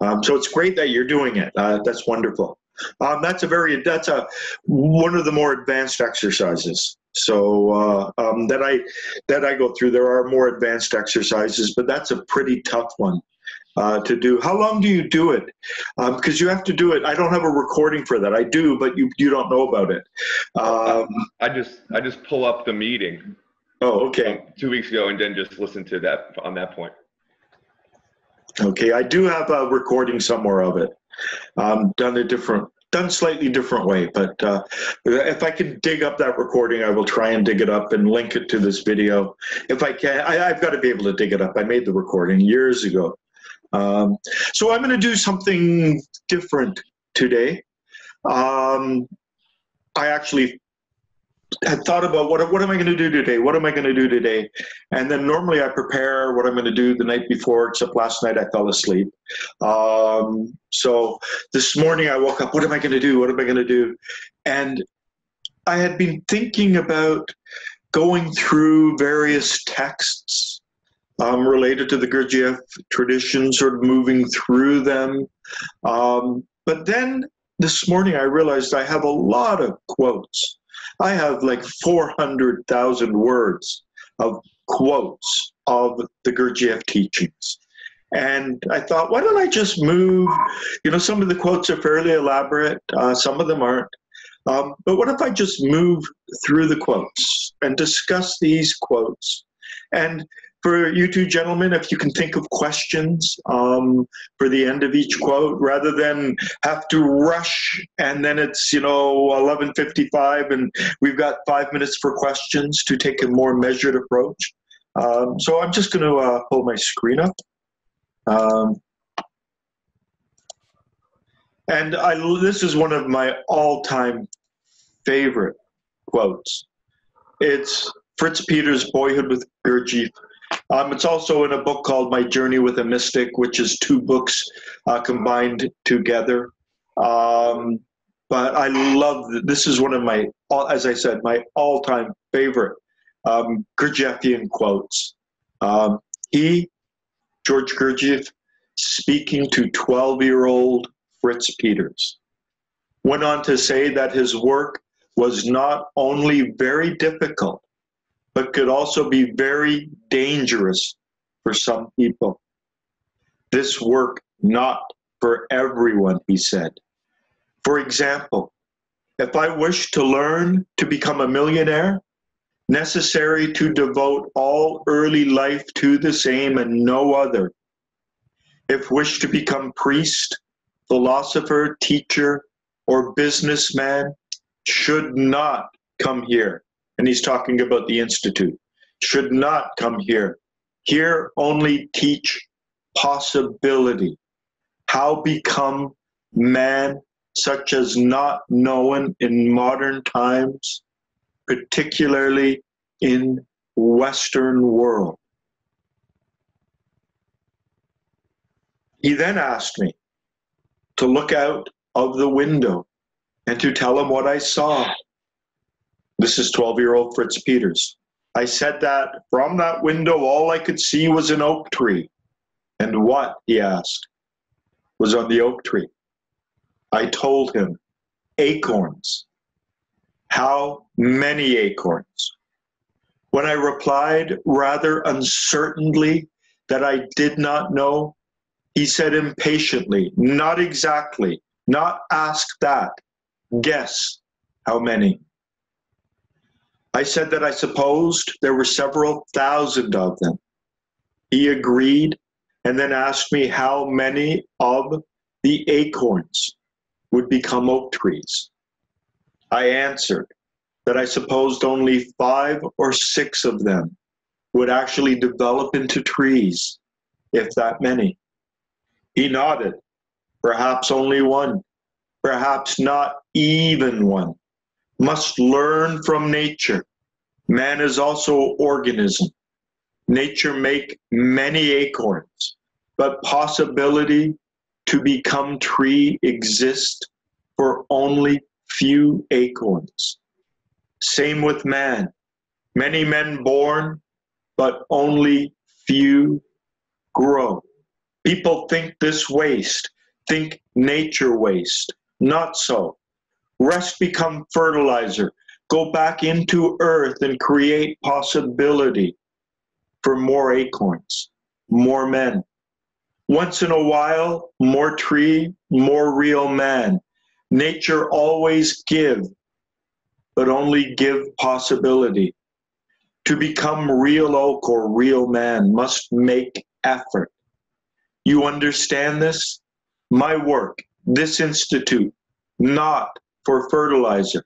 Um, so it's great that you're doing it. Uh, that's wonderful. Um, that's a very that's a one of the more advanced exercises. So uh, um, that I that I go through. There are more advanced exercises, but that's a pretty tough one uh, to do. How long do you do it? Um, because you have to do it. I don't have a recording for that. I do, but you you don't know about it. Um, I just I just pull up the meeting. Oh, okay. Two weeks ago, and then just listen to that on that point. Okay, I do have a recording somewhere of it. Um, done a different. Done slightly different way, but uh, if I can dig up that recording, I will try and dig it up and link it to this video. If I can, I, I've got to be able to dig it up. I made the recording years ago. Um, so I'm going to do something different today. Um, I actually had thought about what, what am I going to do today? What am I going to do today? And then normally I prepare what I'm going to do the night before, except last night I fell asleep. Um, so this morning I woke up, what am I going to do? What am I going to do? And I had been thinking about going through various texts um, related to the Gurdjieff tradition, sort of moving through them. Um, but then this morning I realized I have a lot of quotes. I have like four hundred thousand words of quotes of the Gurdjieff teachings. And I thought, why don't I just move, you know, some of the quotes are fairly elaborate, uh, some of them aren't, um, but what if I just move through the quotes and discuss these quotes? And for you two gentlemen, if you can think of questions um, for the end of each quote, rather than have to rush and then it's, you know, eleven fifty-five and we've got five minutes for questions, to take a more measured approach. Um, so I'm just going to uh, pull my screen up. Um, and I, this is one of my all-time favorite quotes. It's Fritz Peters' Boyhood with Ergie Um, it's also in a book called My Journey with a Mystic, which is two books uh, combined together. Um, but I love, this is one of my, as I said, my all-time favorite um, Gurdjieffian quotes. Um, he, George Gurdjieff, speaking to twelve-year-old Fritz Peters, went on to say that his work was not only very difficult, but could also be very dangerous for some people. This work not for everyone, he said. For example, if I wish to learn to become a millionaire, necessary to devote all early life to the same and no other. If wish to become priest, philosopher, teacher, or businessman, should not come here. And he's talking about the Institute. Should not come here. Here only teach possibility. How become man such as not known in modern times, particularly in Western world. He then asked me to look out of the window and to tell him what I saw. This is twelve-year-old Fritz Peters. I said that from that window, all I could see was an oak tree. And what, he asked, was on the oak tree? I told him, acorns. How many acorns? When I replied rather uncertainly that I did not know, he said impatiently, not exactly, not ask that, guess how many. I said that I supposed there were several thousand of them. He agreed and then asked me how many of the acorns would become oak trees. I answered that I supposed only five or six of them would actually develop into trees, if that many. He nodded, perhaps only one, perhaps not even one. Must learn from nature. Man is also organism. Nature make many acorns, but possibility to become tree exists for only few acorns. Same with man. Many men born, but only few grow. People think this waste, think nature waste. Not so. Rest become fertilizer. Go back into earth and create possibility for more acorns, more men. Once in a while, more tree, more real man. Nature always give, but only give possibility. To become real oak or real man must make effort. You understand this? My work, this institute, not for fertilizer,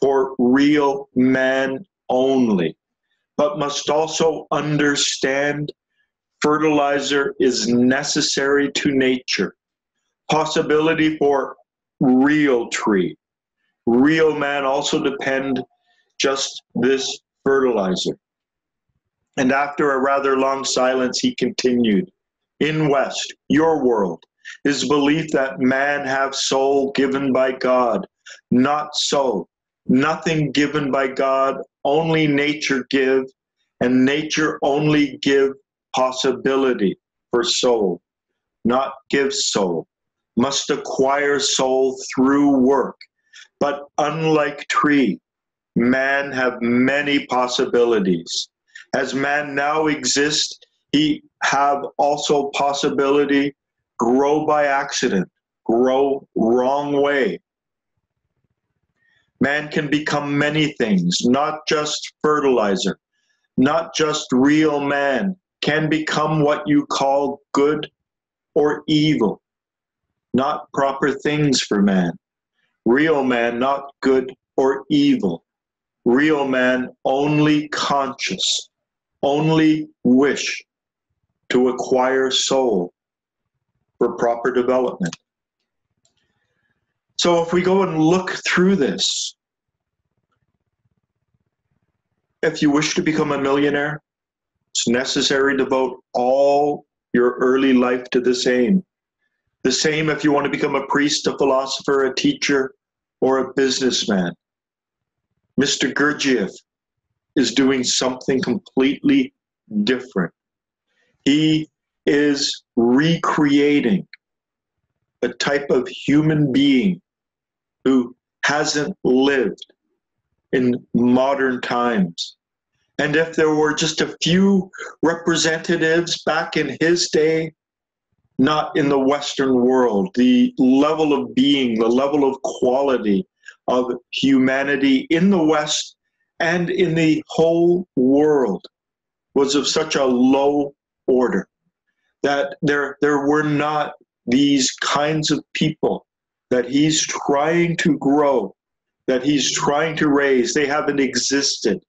for real man only, but must also understand fertilizer is necessary to nature. Possibility for real tree. Real man also depend just this fertilizer. And after a rather long silence, he continued, in West, your world, is belief that man have soul given by God. Not so. Nothing given by God, only nature give, and nature only give possibility for soul, not give soul. Must acquire soul through work. But unlike tree, man have many possibilities. As man now exists, he have also possibility grow by accident, grow wrong way. Man can become many things, not just fertilizer, not just real man, can become what you call good or evil. Not proper things for man. Real man, not good or evil. Real man, only conscious, only wish to acquire soul for proper development. So if we go and look through this, if you wish to become a millionaire, It's necessary to devote all your early life to the same. The same if you want to become a priest, a philosopher, a teacher, or a businessman. Mister Gurdjieff is doing something completely different. He is recreating a type of human being who hasn't lived in modern times. And if there were just a few representatives back in his day, not in the Western world, the level of being, the level of quality of humanity in the West and in the whole world was of such a low order that there, there were not these kinds of people that he's trying to grow, that he's trying to raise. They haven't existed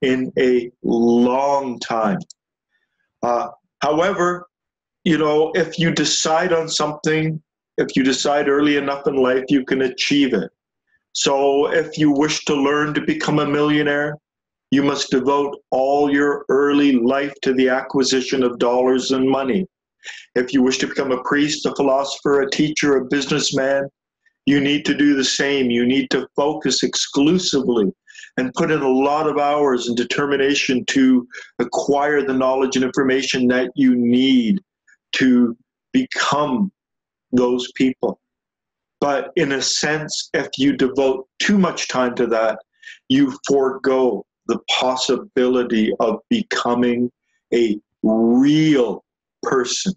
in a long time. Uh, however, you know, if you decide on something, if you decide early enough in life, you can achieve it. So if you wish to learn to become a millionaire, you must devote all your early life to the acquisition of dollars and money. If you wish to become a priest, a philosopher, a teacher, a businessman, you need to do the same. You need to focus exclusively and put in a lot of hours and determination to acquire the knowledge and information that you need to become those people. But in a sense, if you devote too much time to that, you forego the possibility of becoming a real person,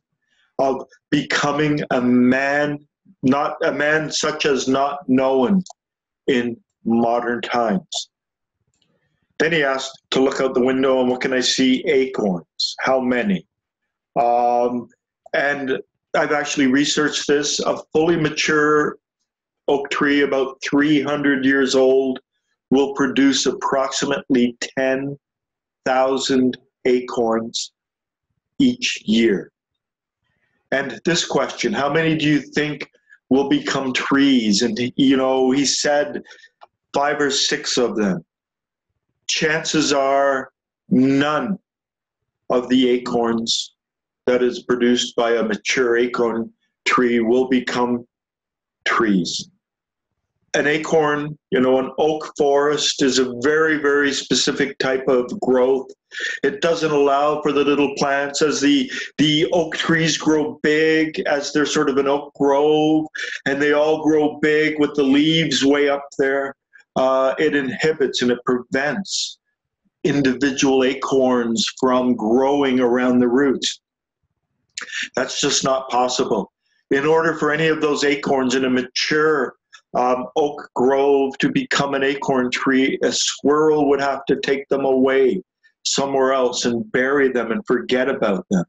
of becoming a man, not a man such as not known in modern times. Then he asked to look out the window, and what can I see? Acorns. How many? Um, and I've actually researched this. A fully mature oak tree, about three hundred years old, will produce approximately ten thousand acorns each year. And this question, how many do you think will become trees? And, you know, he said five or six of them. Chances are none of the acorns that is produced by a mature acorn tree will become trees. An acorn, you know, an oak forest is a very, very specific type of growth. It doesn't allow for the little plants. As the, the oak trees grow big, as they're sort of an oak grove, and they all grow big with the leaves way up there, uh, it inhibits and it prevents individual acorns from growing around the roots. That's just not possible. In order for any of those acorns in a mature Um, oak grove to become an acorn tree, a squirrel would have to take them away somewhere else and bury them and forget about them.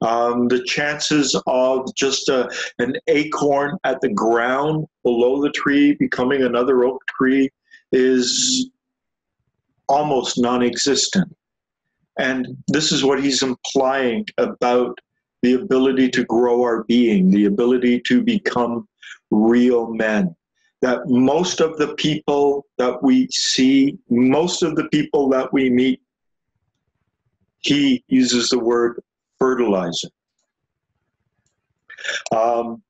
Um, the chances of just a, an acorn at the ground below the tree becoming another oak tree is almost non-existent. And this is what he's implying about the ability to grow our being, the ability to become real men. That most of the people that we see, most of the people that we meet, he uses the word fertilizer. Um,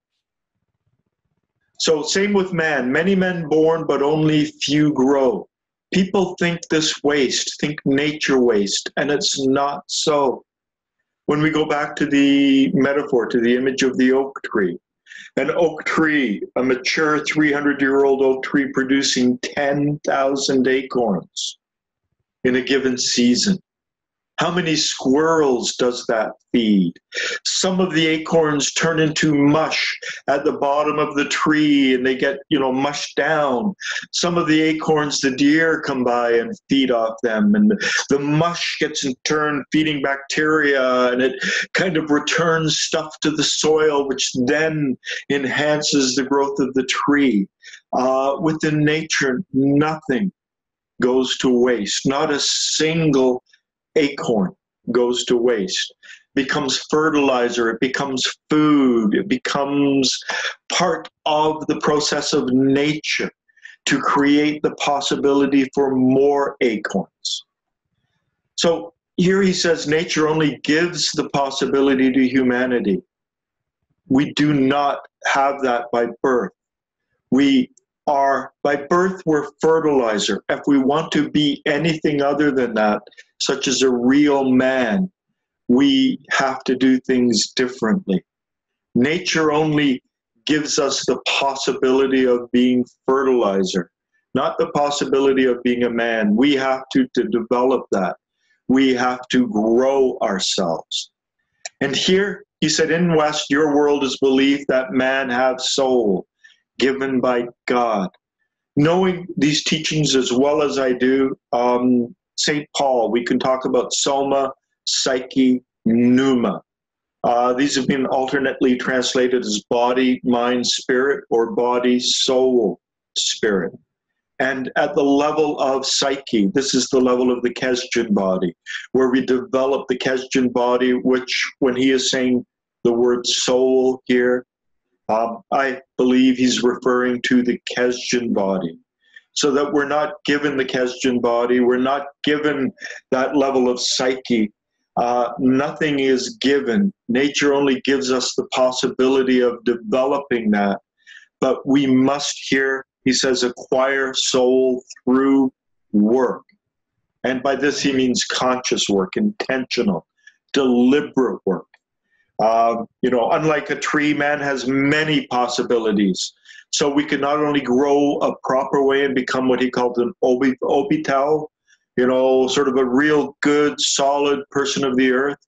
so same with man. Many men born, but only few grow. People think this waste, think nature waste, and it's not so. When we go back to the metaphor, to the image of the oak tree, an oak tree, a mature three hundred year old oak tree producing ten thousand acorns in a given season. How many squirrels does that feed? Some of the acorns turn into mush at the bottom of the tree and they get, you know, mushed down. Some of the acorns, the deer come by and feed off them, and the mush gets in turn feeding bacteria, and it kind of returns stuff to the soil, which then enhances the growth of the tree. Uh, within nature, nothing goes to waste. Not a single acorn goes to waste. Becomes fertilizer, it becomes food, it becomes part of the process of nature to create the possibility for more acorns. So here he says nature only gives the possibility to humanity. We do not have that by birth. We are, by birth, we're fertilizer. If we want to be anything other than that, such as a real man, we have to do things differently. Nature only gives us the possibility of being fertilizer, not the possibility of being a man. We have to, to develop that. We have to grow ourselves. And here he said, in West, your world is belief that man have soul given by God. Knowing these teachings as well as I do, um, Saint Paul, we can talk about Soma, Psyche, Pneuma. Uh, these have been alternately translated as body, mind, spirit, or body, soul, spirit. And at the level of psyche, this is the level of the Kesdjan body, where we develop the Kesdjan body, which when he is saying the word soul here, um, I believe he's referring to the Kesdjan body. So that we're not given the Kesdjan body, we're not given that level of psyche. Uh, nothing is given. Nature only gives us the possibility of developing that. But we must hear, he says, acquire soul through work. And by this he means conscious work, intentional, deliberate work. Uh, you know, unlike a tree, man has many possibilities. So we can not only grow a proper way and become what he called an obi obital, you know, sort of a real good, solid person of the earth.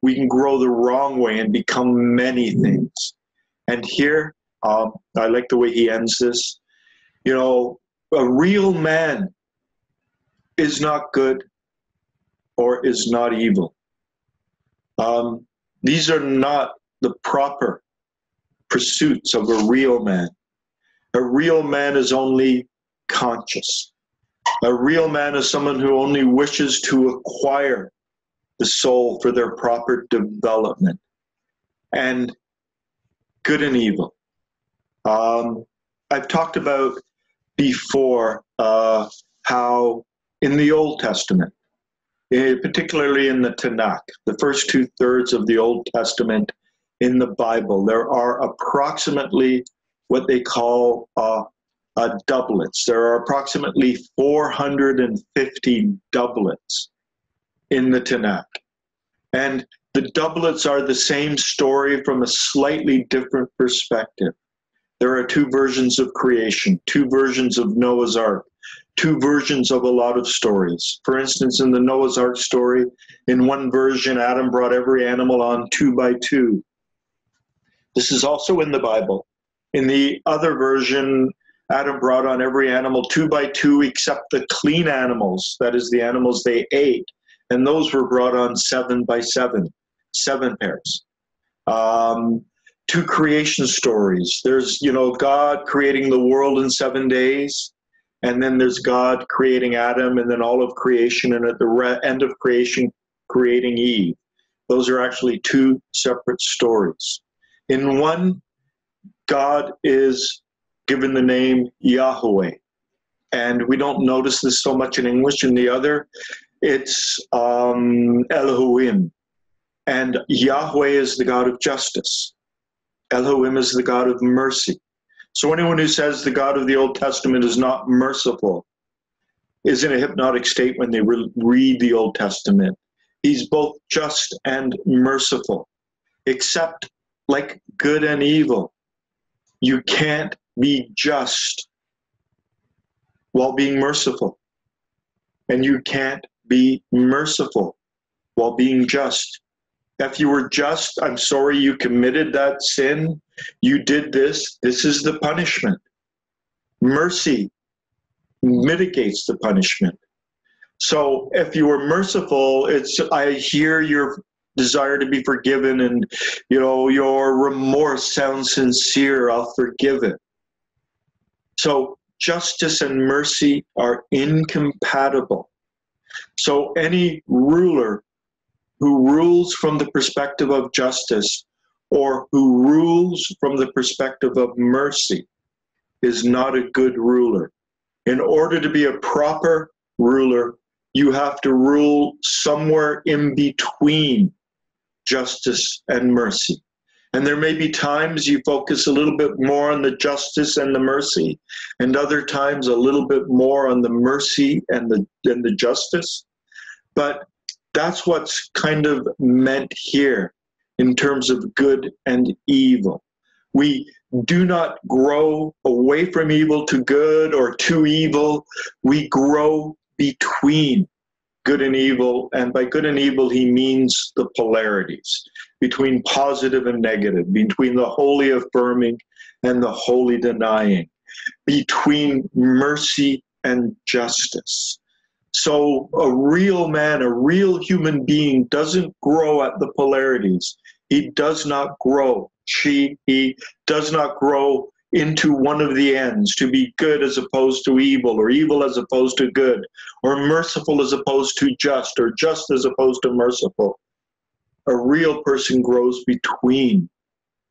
We can grow the wrong way and become many things. And here, um, I like the way he ends this. You know, a real man is not good or is not evil. Um, these are not the proper pursuits of a real man. A real man is only conscious. A real man is someone who only wishes to acquire the soul for their proper development. And good and evil. Um, I've talked about before uh, how in the Old Testament, particularly in the Tanakh, the first two thirds of the Old Testament in the Bible, there are approximately what they call uh, uh, doublets. There are approximately four hundred fifty doublets in the Tanakh. And the doublets are the same story from a slightly different perspective. There are two versions of creation, two versions of Noah's Ark, two versions of a lot of stories. For instance, in the Noah's Ark story, in one version, Adam brought every animal on two by two. This is also in the Bible. In the other version, Adam brought on every animal two by two except the clean animals, that is the animals they ate, and those were brought on seven by seven, seven pairs. Um, Two creation stories. There's, you know, God creating the world in seven days, and then there's God creating Adam, and then all of creation, and at the end of creation, creating Eve. Those are actually two separate stories. In one, God is given the name Yahweh, and we don't notice this so much in English. In the other, it's um, Elohim, and Yahweh is the God of justice. Elohim is the God of mercy. So anyone who says the God of the Old Testament is not merciful is in a hypnotic state when they re read the Old Testament. He's both just and merciful, except like good and evil. You can't be just while being merciful. And you can't be merciful while being just. If you were just, I'm sorry you committed that sin, you did this, this is the punishment. Mercy mitigates the punishment. So if you were merciful, it's, I hear your desire to be forgiven and, you know, your remorse sounds sincere, I'll forgive it. So justice and mercy are incompatible. So any ruler who rules from the perspective of justice or who rules from the perspective of mercy is not a good ruler. In order to be a proper ruler, you have to rule somewhere in between justice and mercy. And there may be times you focus a little bit more on the justice and the mercy, and other times a little bit more on the mercy and the, and the justice. But that's what's kind of meant here in terms of good and evil. We do not grow away from evil to good or to evil. We grow between good and evil, and by good and evil he means the polarities, between positive and negative, between the holy affirming and the holy denying, between mercy and justice. So a real man, a real human being doesn't grow at the polarities. He does not grow. She, he does not grow into one of the ends, to be good as opposed to evil, or evil as opposed to good, or merciful as opposed to just, or just as opposed to merciful. A real person grows between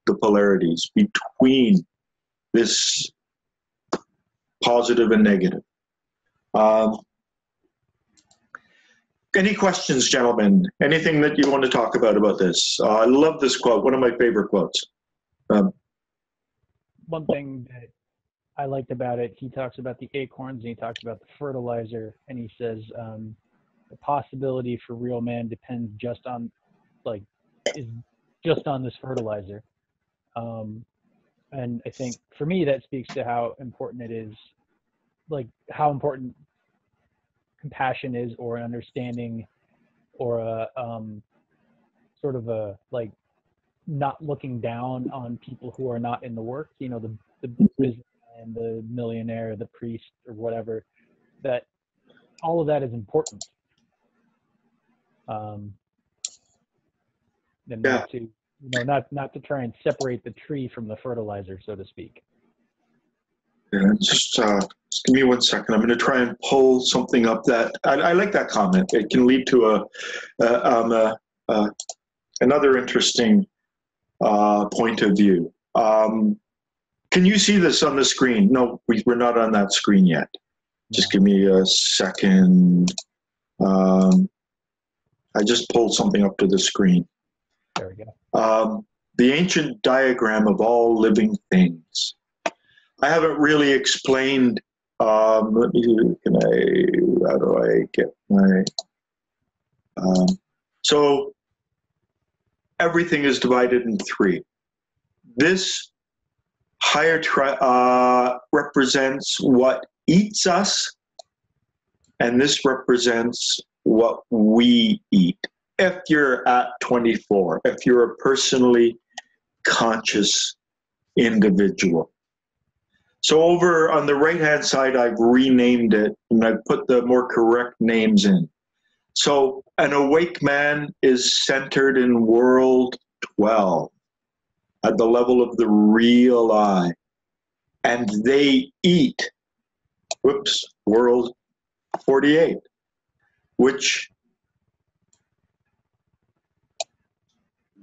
the polarities, between this positive and negative. Um, any questions, gentlemen? Anything that you want to talk about about this? Uh, I love this quote, one of my favorite quotes. Um, One thing that I liked about it, he talks about the acorns and he talks about the fertilizer, and he says um, the possibility for real man depends just on, like, is just on this fertilizer. Um, and I think for me that speaks to how important it is, like how important compassion is, or an understanding, or a um, sort of a like, not looking down on people who are not in the work, you know, the, the businessman, the millionaire, the priest, or whatever, that all of that is important. Um, and yeah. not to, you know, not, not to try and separate the tree from the fertilizer, so to speak. Yeah, just, uh, just give me one second. I'm going to try and pull something up that, I, I like that comment. It can lead to a, uh, um, uh, uh, another interesting Uh, point of view. Um, can you see this on the screen? No, we, we're not on that screen yet. Just give me a second. Um, I just pulled something up to the screen. There we go. Um, the ancient diagram of all living things. I haven't really explained. Um, let me. Can I? How do I get my? Um, so. Everything is divided in three. This higher tri uh, represents what eats us, and this represents what we eat. If you're at twenty-four, if you're a personally conscious individual. So over on the right-hand side, I've renamed it, and I've put the more correct names in. So an awake man is centered in world twelve at the level of the real eye, and they eat, whoops, world forty-eight, which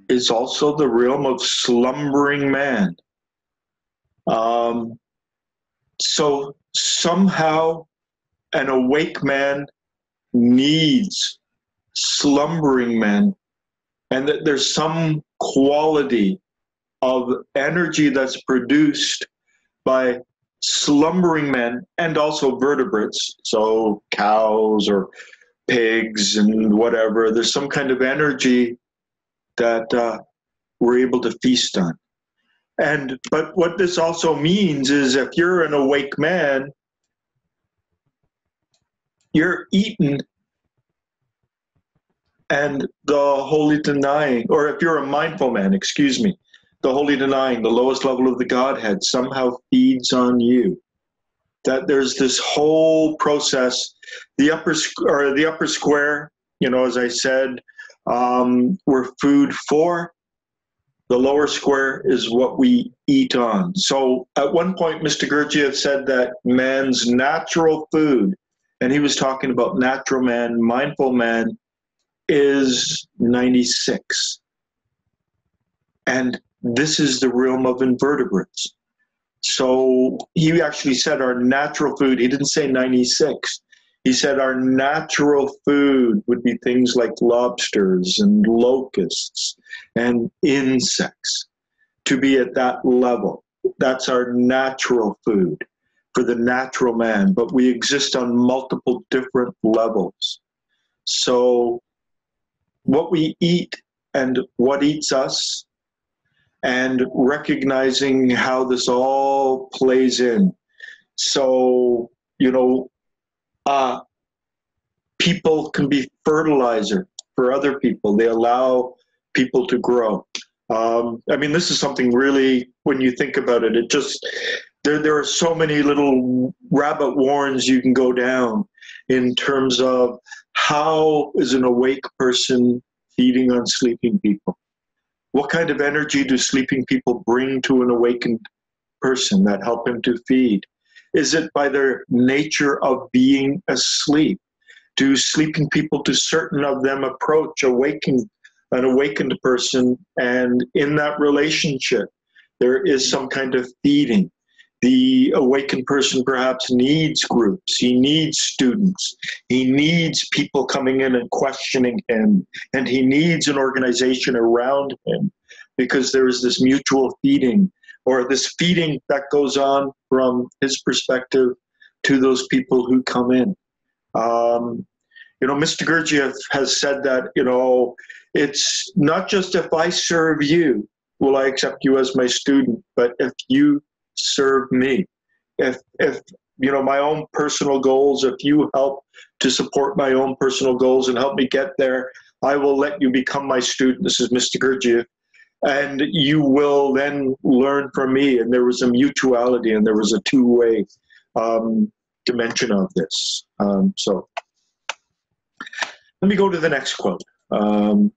is also the realm of slumbering man. Um, so somehow an awake man needs slumbering men, and that there's some quality of energy that's produced by slumbering men and also vertebrates, so cows or pigs and whatever. There's some kind of energy that uh, we're able to feast on. And but what this also means is if you're an awake man, you're eaten, and the holy denying, or if you're a mindful man, excuse me, the holy denying, the lowest level of the Godhead, somehow feeds on you. That there's this whole process, the upper or the upper square, you know, as I said, um, we're food for. The lower square is what we eat on. So at one point, Mister Gurdjieff said that man's natural food, and he was talking about natural man, mindful man, is ninety-six. And this is the realm of invertebrates. So he actually said our natural food, he didn't say ninety-six. He said our natural food would be things like lobsters and locusts and insects. To be at that level, that's our natural food for the natural man, but we exist on multiple different levels. So what we eat and what eats us, and recognizing how this all plays in. So, you know, uh, people can be fertilizer for other people. They allow people to grow. Um, I mean, this is something really, when you think about it, it just, there, there are so many little rabbit warrens you can go down in terms of how is an awake person feeding on sleeping people? What kind of energy do sleeping people bring to an awakened person that help him to feed? Is it by their nature of being asleep? Do sleeping people, do certain of them approach awakened an awakened person, and in that relationship there is some kind of feeding? The awakened person perhaps needs groups, he needs students, he needs people coming in and questioning him, and he needs an organization around him, because there is this mutual feeding, or this feeding that goes on from his perspective to those people who come in. Um, you know, Mister Gurdjieff has said that, you know, it's not just if I serve you, will I accept you as my student, but if you serve me. If, if, you know, my own personal goals, if you help to support my own personal goals and help me get there, I will let you become my student. This is Mister Gurdjieff. And you will then learn from me. And there was a mutuality, and there was a two-way um, dimension of this. Um, so let me go to the next quote. Um,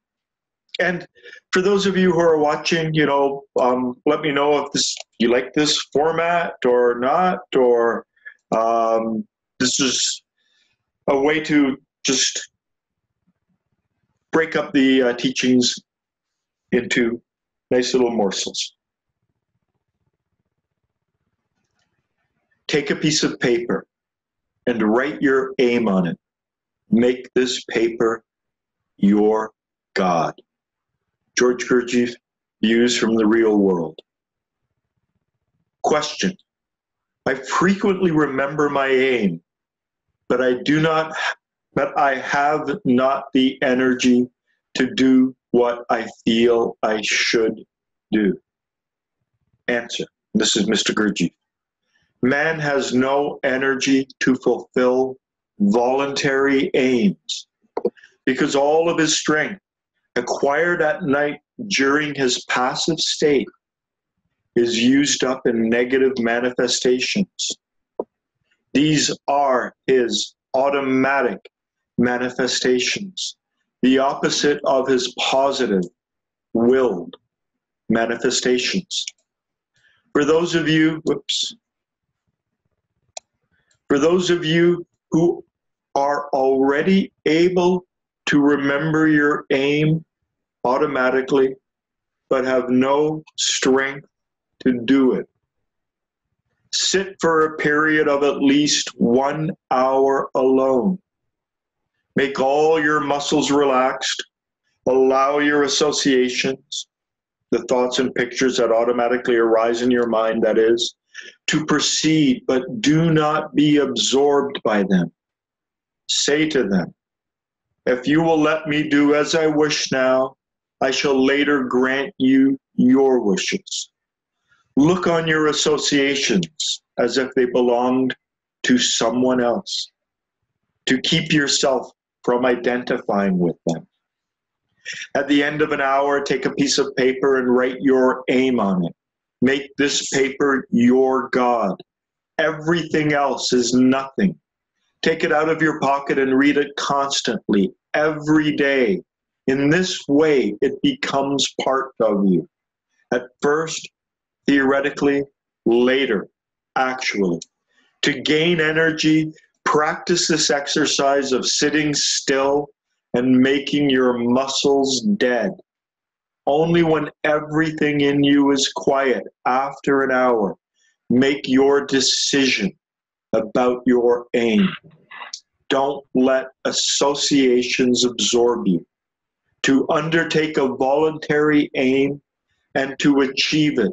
and for those of you who are watching, you know, um, let me know if this, you like this format or not, or um, this is a way to just break up the uh, teachings into nice little morsels. Take a piece of paper and write your aim on it. Make this paper your God. George Gurdjieff, Views from the Real World. Question. I frequently remember my aim, but I do not, but I have not the energy to do what I feel I should do. Answer. This is Mister Gurdjieff. Man has no energy to fulfill voluntary aims, because all of his strength acquired at night during his passive state is used up in negative manifestations. These are his automatic manifestations, the opposite of his positive, willed manifestations. For those of you, whoops, for those of you who are already able to remember your aim automatically, but have no strength to do it, sit for a period of at least one hour alone. Make all your muscles relaxed. Allow your associations, the thoughts and pictures that automatically arise in your mind, that is, to proceed, but do not be absorbed by them. Say to them, if you will let me do as I wish now, I shall later grant you your wishes. Look on your associations as if they belonged to someone else, to keep yourself from identifying with them. At the end of an hour, take a piece of paper and write your aim on it. Make this paper your God. Everything else is nothing. Take it out of your pocket and read it constantly, every day. In this way, it becomes part of you. At first, theoretically, later, actually. To gain energy, practice this exercise of sitting still and making your muscles dead. Only when everything in you is quiet, after an hour, make your decision about your aim. don't let associations absorb you. To undertake a voluntary aim and to achieve it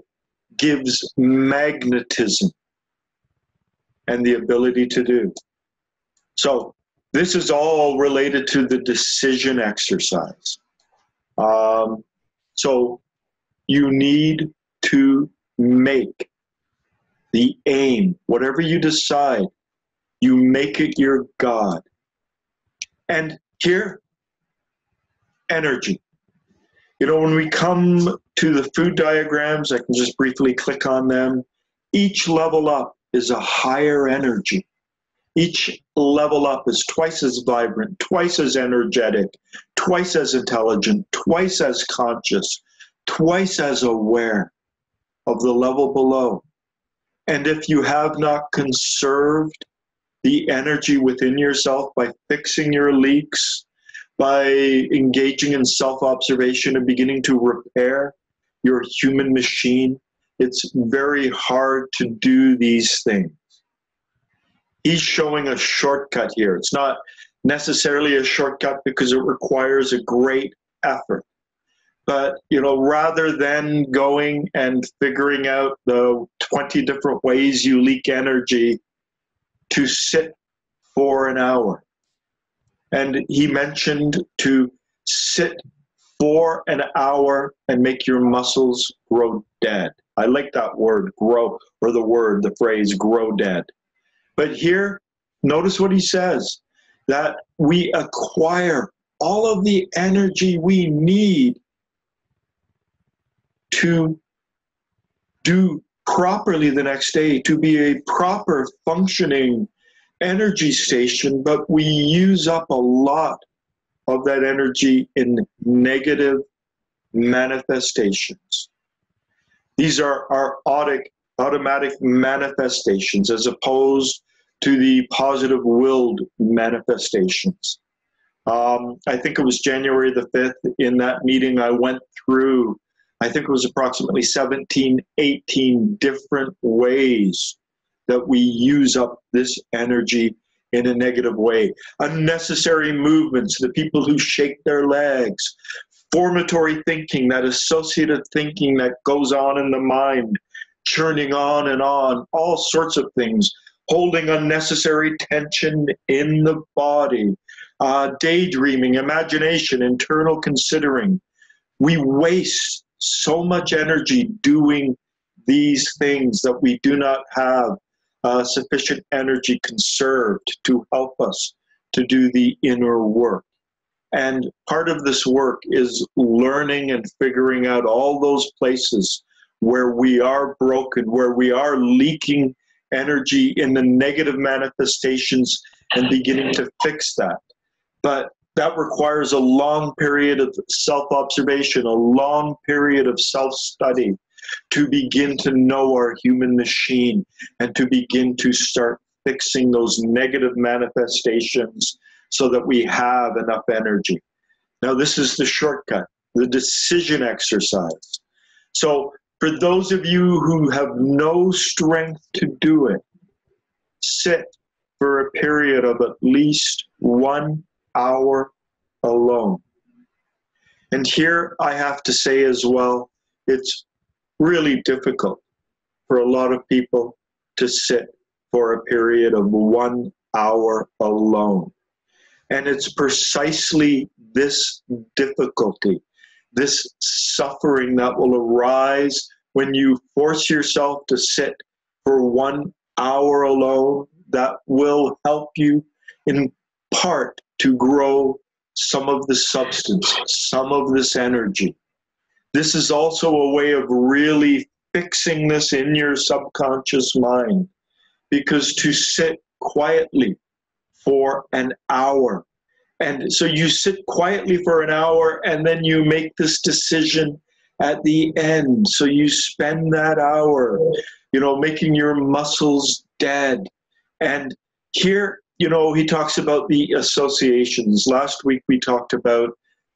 gives magnetism and the ability to do. So this is all related to the decision exercise. Um, so you need to make the aim, whatever you decide, you make it your God. And here, energy. You know, when we come to the food diagrams, I can just briefly click on them. Each level up is a higher energy. Each level up is twice as vibrant, twice as energetic, twice as intelligent, twice as conscious, twice as aware of the level below. And if you have not conserved the energy within yourself by fixing your leaks, by engaging in self-observation and beginning to repair your human machine, it's very hard to do these things. He's showing a shortcut here. It's not necessarily a shortcut because it requires a great effort. But, you know, rather than going and figuring out the twenty different ways you leak energy, to sit for an hour. And he mentioned to sit for an hour and make your muscles grow dead. I like that word, grow, or the word, the phrase, grow dead. But here, notice what he says, that we acquire all of the energy we need to do properly the next day, to be a proper functioning energy station, but we use up a lot of that energy in negative manifestations. These are our automatic manifestations as opposed to the positive willed manifestations. Um, I think it was January the fifth, in that meeting I went through, I think it was approximately seventeen, eighteen different ways that we use up this energy in a negative way. Unnecessary movements, the people who shake their legs, formatory thinking, that associative thinking that goes on in the mind, churning on and on, all sorts of things, holding unnecessary tension in the body, uh, daydreaming, imagination, internal considering. We waste so much energy doing these things that we do not have uh, sufficient energy conserved to help us to do the inner work. And part of this work is learning and figuring out all those places where we are broken, where we are leaking energy in the negative manifestations and beginning to fix that. But that requires a long period of self-observation, a long period of self-study to begin to know our human machine and to begin to start fixing those negative manifestations so that we have enough energy. Now, this is the shortcut, the decision exercise. So for those of you who have no strength to do it, sit for a period of at least one hour alone. And here I have to say as well, it's really difficult for a lot of people to sit for a period of one hour alone. And it's precisely this difficulty, this suffering that will arise when you force yourself to sit for one hour alone that will help you in part to grow some of the substance, some of this energy. This is also a way of really fixing this in your subconscious mind, because to sit quietly for an hour, and so you sit quietly for an hour and then you make this decision at the end. So you spend that hour, you know, making your muscles dead. And here, you know, he talks about the associations. Last week we talked about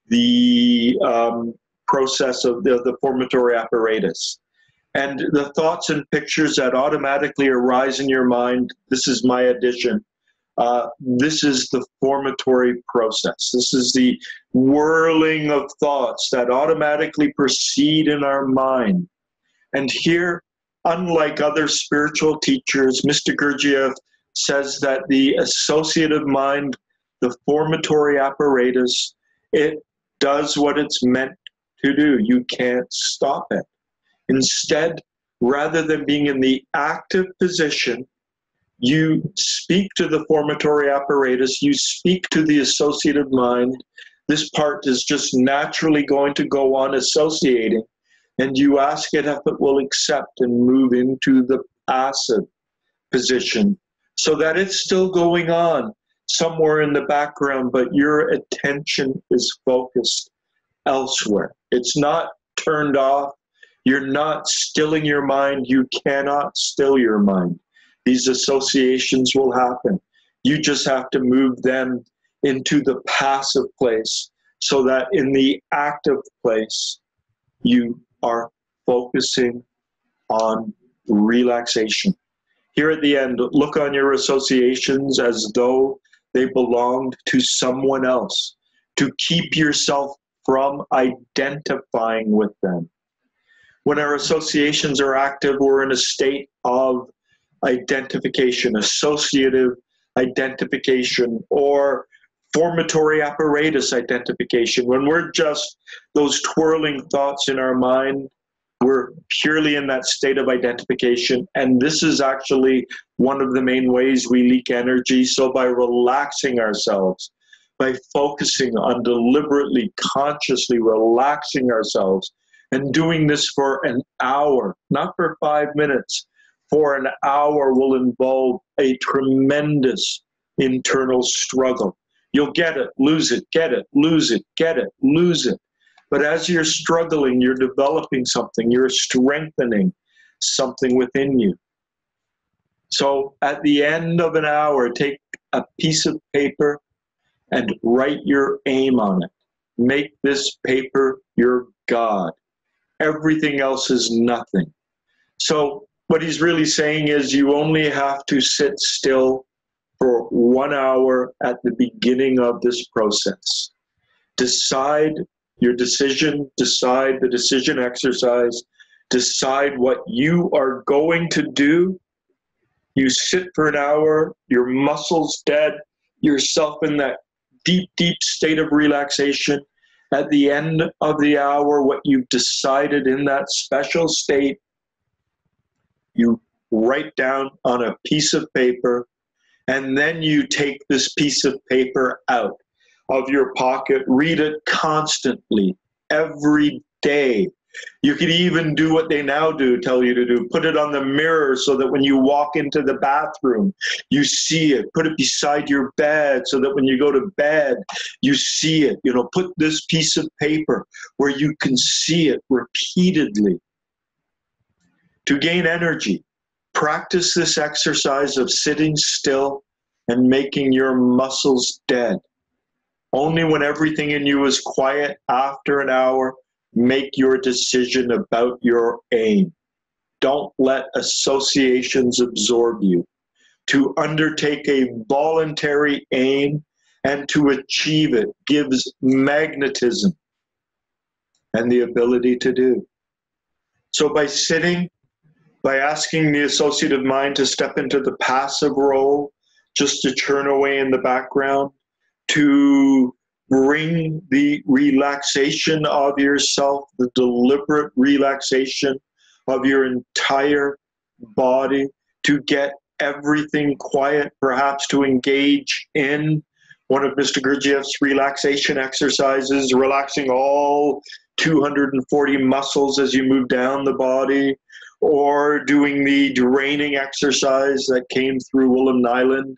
the um, process of the, the formatory apparatus. And the thoughts and pictures that automatically arise in your mind, this is my addition, Uh, this is the formatory process. This is the whirling of thoughts that automatically proceed in our mind. And here, unlike other spiritual teachers, Mister Gurdjieff says that the associative mind, the formatory apparatus, it does what it's meant to do. You can't stop it. Instead, rather than being in the active position, you speak to the formatory apparatus, you speak to the associative mind. This part is just naturally going to go on associating, and you ask it if it will accept and move into the passive position so that it's still going on somewhere in the background, but your attention is focused elsewhere. It's not turned off. You're not stilling your mind. You cannot still your mind. These associations will happen. You just have to move them into the passive place so that in the active place, you are focusing on relaxation. Here at the end, look on your associations as though they belonged to someone else, to keep yourself from identifying with them. When our associations are active, we're in a state of identification, associative identification, or formatory apparatus identification. When we're just those twirling thoughts in our mind, we're purely in that state of identification. And this is actually one of the main ways we leak energy. So by relaxing ourselves, by focusing on deliberately, consciously relaxing ourselves, and doing this for an hour, not for five minutes, for an hour will involve a tremendous internal struggle. You'll get it, lose it, get it, lose it, get it, lose it. But as you're struggling, you're developing something, you're strengthening something within you. So at the end of an hour, take a piece of paper and write your aim on it. Make this paper your God. Everything else is nothing. So what he's really saying is you only have to sit still for one hour at the beginning of this process. Decide your decision, decide the decision exercise, decide what you are going to do. You sit for an hour, your muscles dead, yourself in that deep, deep state of relaxation. At the end of the hour, what you've decided in that special state, you write down on a piece of paper, and then you take this piece of paper out of your pocket, read it constantly, every day. You could even do what they now do, tell you to do, put it on the mirror so that when you walk into the bathroom, you see it. Put it beside your bed so that when you go to bed, you see it. You know, put this piece of paper where you can see it repeatedly. To gain energy, practice this exercise of sitting still and making your muscles dead. Only when everything in you is quiet after an hour, make your decision about your aim. Don't let associations absorb you. To undertake a voluntary aim and to achieve it gives magnetism and the ability to do. So by sitting, by asking the associative mind to step into the passive role, just to churn away in the background, to bring the relaxation of yourself, the deliberate relaxation of your entire body, to get everything quiet, perhaps to engage in one of Mister Gurdjieff's relaxation exercises, relaxing all two hundred forty muscles as you move down the body, or doing the draining exercise that came through Willem Nyland,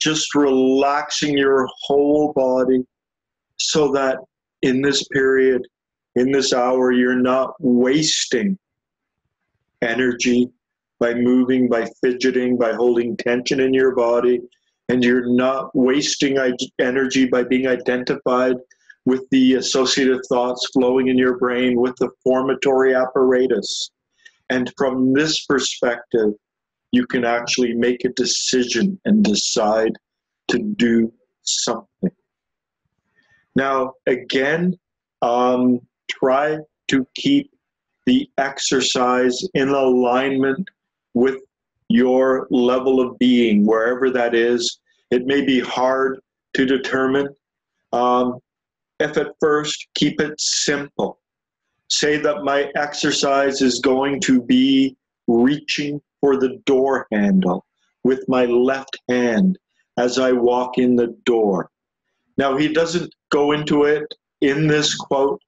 just relaxing your whole body so that in this period, in this hour, you're not wasting energy by moving, by fidgeting, by holding tension in your body, and you're not wasting energy by being identified with the associative thoughts flowing in your brain, with the formatory apparatus. And from this perspective, you can actually make a decision and decide to do something. Now, again, um, try to keep the exercise in alignment with your level of being, wherever that is. It may be hard to determine. Um, if at first, keep it simple. Say that my exercise is going to be reaching for the door handle with my left hand as I walk in the door. Now, he doesn't go into it in this quote,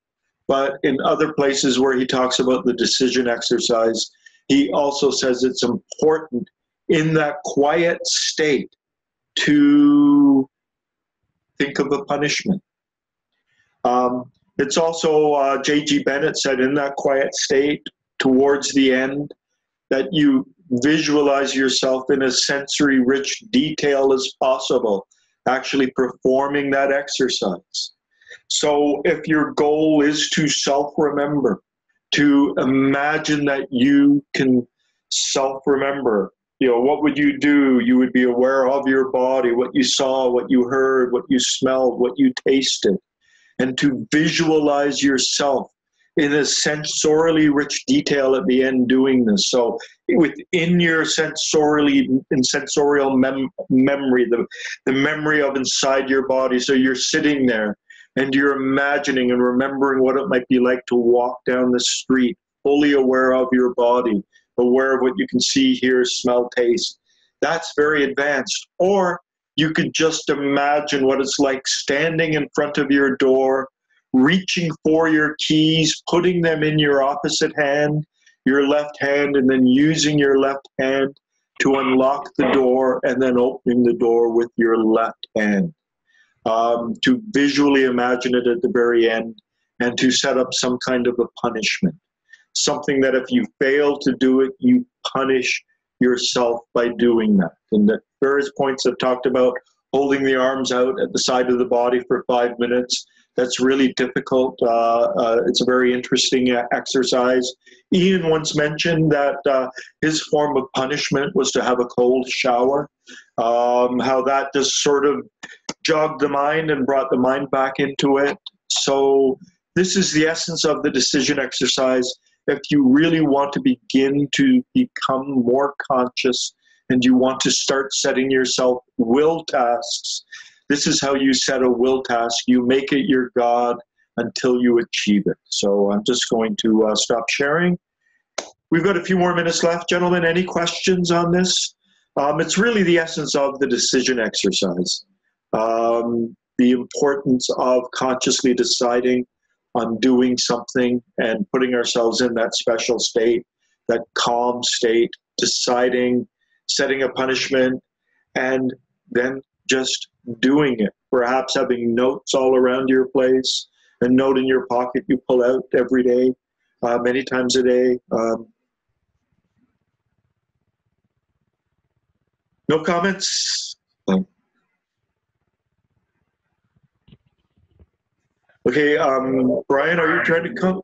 but in other places where he talks about the decision exercise, he also says it's important in that quiet state to think of a punishment. Um, it's also, uh, J G Bennett said, in that quiet state towards the end, that you visualize yourself in as sensory-rich detail as possible, actually performing that exercise. So if your goal is to self-remember, to imagine that you can self-remember, you know, what would you do? You would be aware of your body, what you saw, what you heard, what you smelled, what you tasted, and to visualize yourself in a sensorily rich detail at the end doing this. So within your sensorily and sensorial mem memory, the, the memory of inside your body. So you're sitting there and you're imagining and remembering what it might be like to walk down the street, fully aware of your body, aware of what you can see, hear, smell, taste. That's very advanced. Or you could just imagine what it's like standing in front of your door, reaching for your keys, putting them in your opposite hand, your left hand, and then using your left hand to unlock the door and then opening the door with your left hand. Um, to visually imagine it at the very end and to set up some kind of a punishment. Something that if you fail to do it, you punish yourself by doing that. And the various points I've talked about, holding the arms out at the side of the body for five minutes, that's really difficult. Uh, uh, it's a very interesting uh, exercise. Ian once mentioned that uh, his form of punishment was to have a cold shower, um, how that just sort of jogged the mind and brought the mind back into it. So this is the essence of the decision exercise. If you really want to begin to become more conscious and you want to start setting yourself will tasks, this is how you set a will task. You make it your God until you achieve it. So I'm just going to uh, stop sharing. We've got a few more minutes left. Gentlemen, any questions on this? Um, it's really the essence of the decision exercise. Um, the importance of consciously deciding on doing something and putting ourselves in that special state, that calm state, deciding, setting a punishment, and then just doing it. Perhaps having notes all around your place, a note in your pocket you pull out every day, uh, many times a day. Um, no comments? No. Okay, um, Brian, are you trying to come?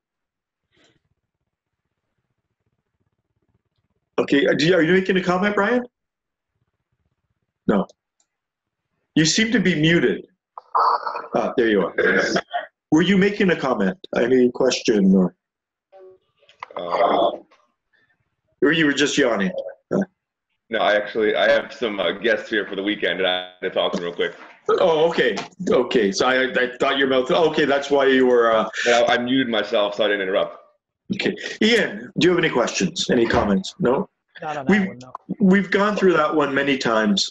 Okay, are you, are you making a comment, Brian? No. You seem to be muted. Ah, there you are. Were you making a comment? Any question? Or? Um, or you were just yawning? Uh. No, I actually, I have some uh, guests here for the weekend, and I had to talk to them real quick. Oh, okay. Okay. So I, I thought your mouth. Okay, that's why you were. Uh, yeah, I muted myself, so I didn't interrupt. Okay, Ian, do you have any questions? Any comments? No. Not on that we've, one, no. We've gone through that one many times.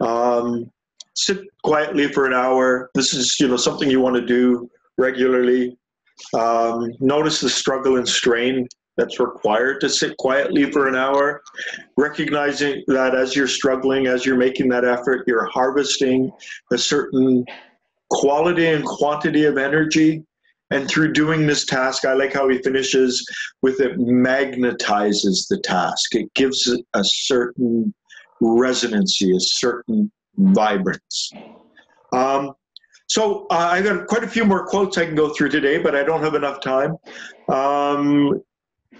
Um, sit quietly for an hour. This is, you know, something you want to do regularly. Um, notice the struggle and strain that's required to sit quietly for an hour, recognizing that as you're struggling, as you're making that effort, you're harvesting a certain quality and quantity of energy. And through doing this task, I like how he finishes with it magnetizes the task. It gives it a certain resonancy, a certain vibrance. Um, So uh, I got quite a few more quotes I can go through today, but I don't have enough time. Um,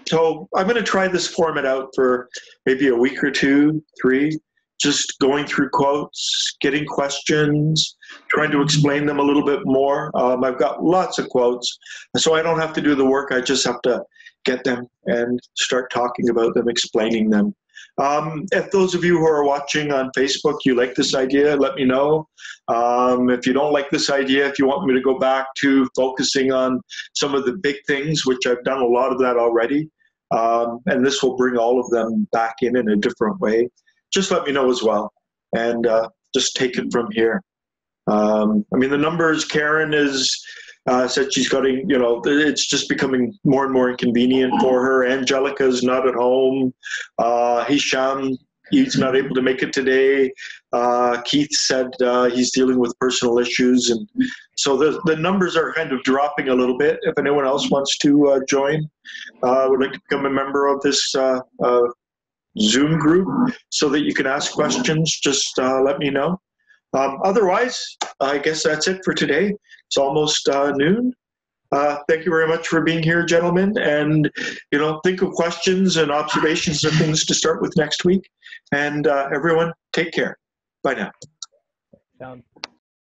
So I'm going to try this format out for maybe a week or two, three, just going through quotes, getting questions, trying to explain them a little bit more. Um, I've got lots of quotes, so I don't have to do the work. I just have to get them and start talking about them, explaining them. Um, if those of you who are watching on Facebook, you like this idea, let me know. Um, if you don't like this idea, if you want me to go back to focusing on some of the big things, which I've done a lot of that already, um, and this will bring all of them back in in a different way, just let me know as well, and uh, just take it from here. Um, I mean, the numbers, Karen is... Uh, said she's getting, you know, it's just becoming more and more inconvenient for her. Angelica's not at home. Uh, Hisham, he's not able to make it today. Uh, Keith said uh, he's dealing with personal issues. And so the, the numbers are kind of dropping a little bit. If anyone else wants to uh, join, uh, would like to become a member of this uh, uh, Zoom group so that you can ask questions, just uh, let me know. Um, otherwise, I guess that's it for today. It's almost uh, noon. Uh, thank you very much for being here, gentlemen. And, you know, think of questions and observations and things to start with next week. And uh, everyone, take care. Bye now.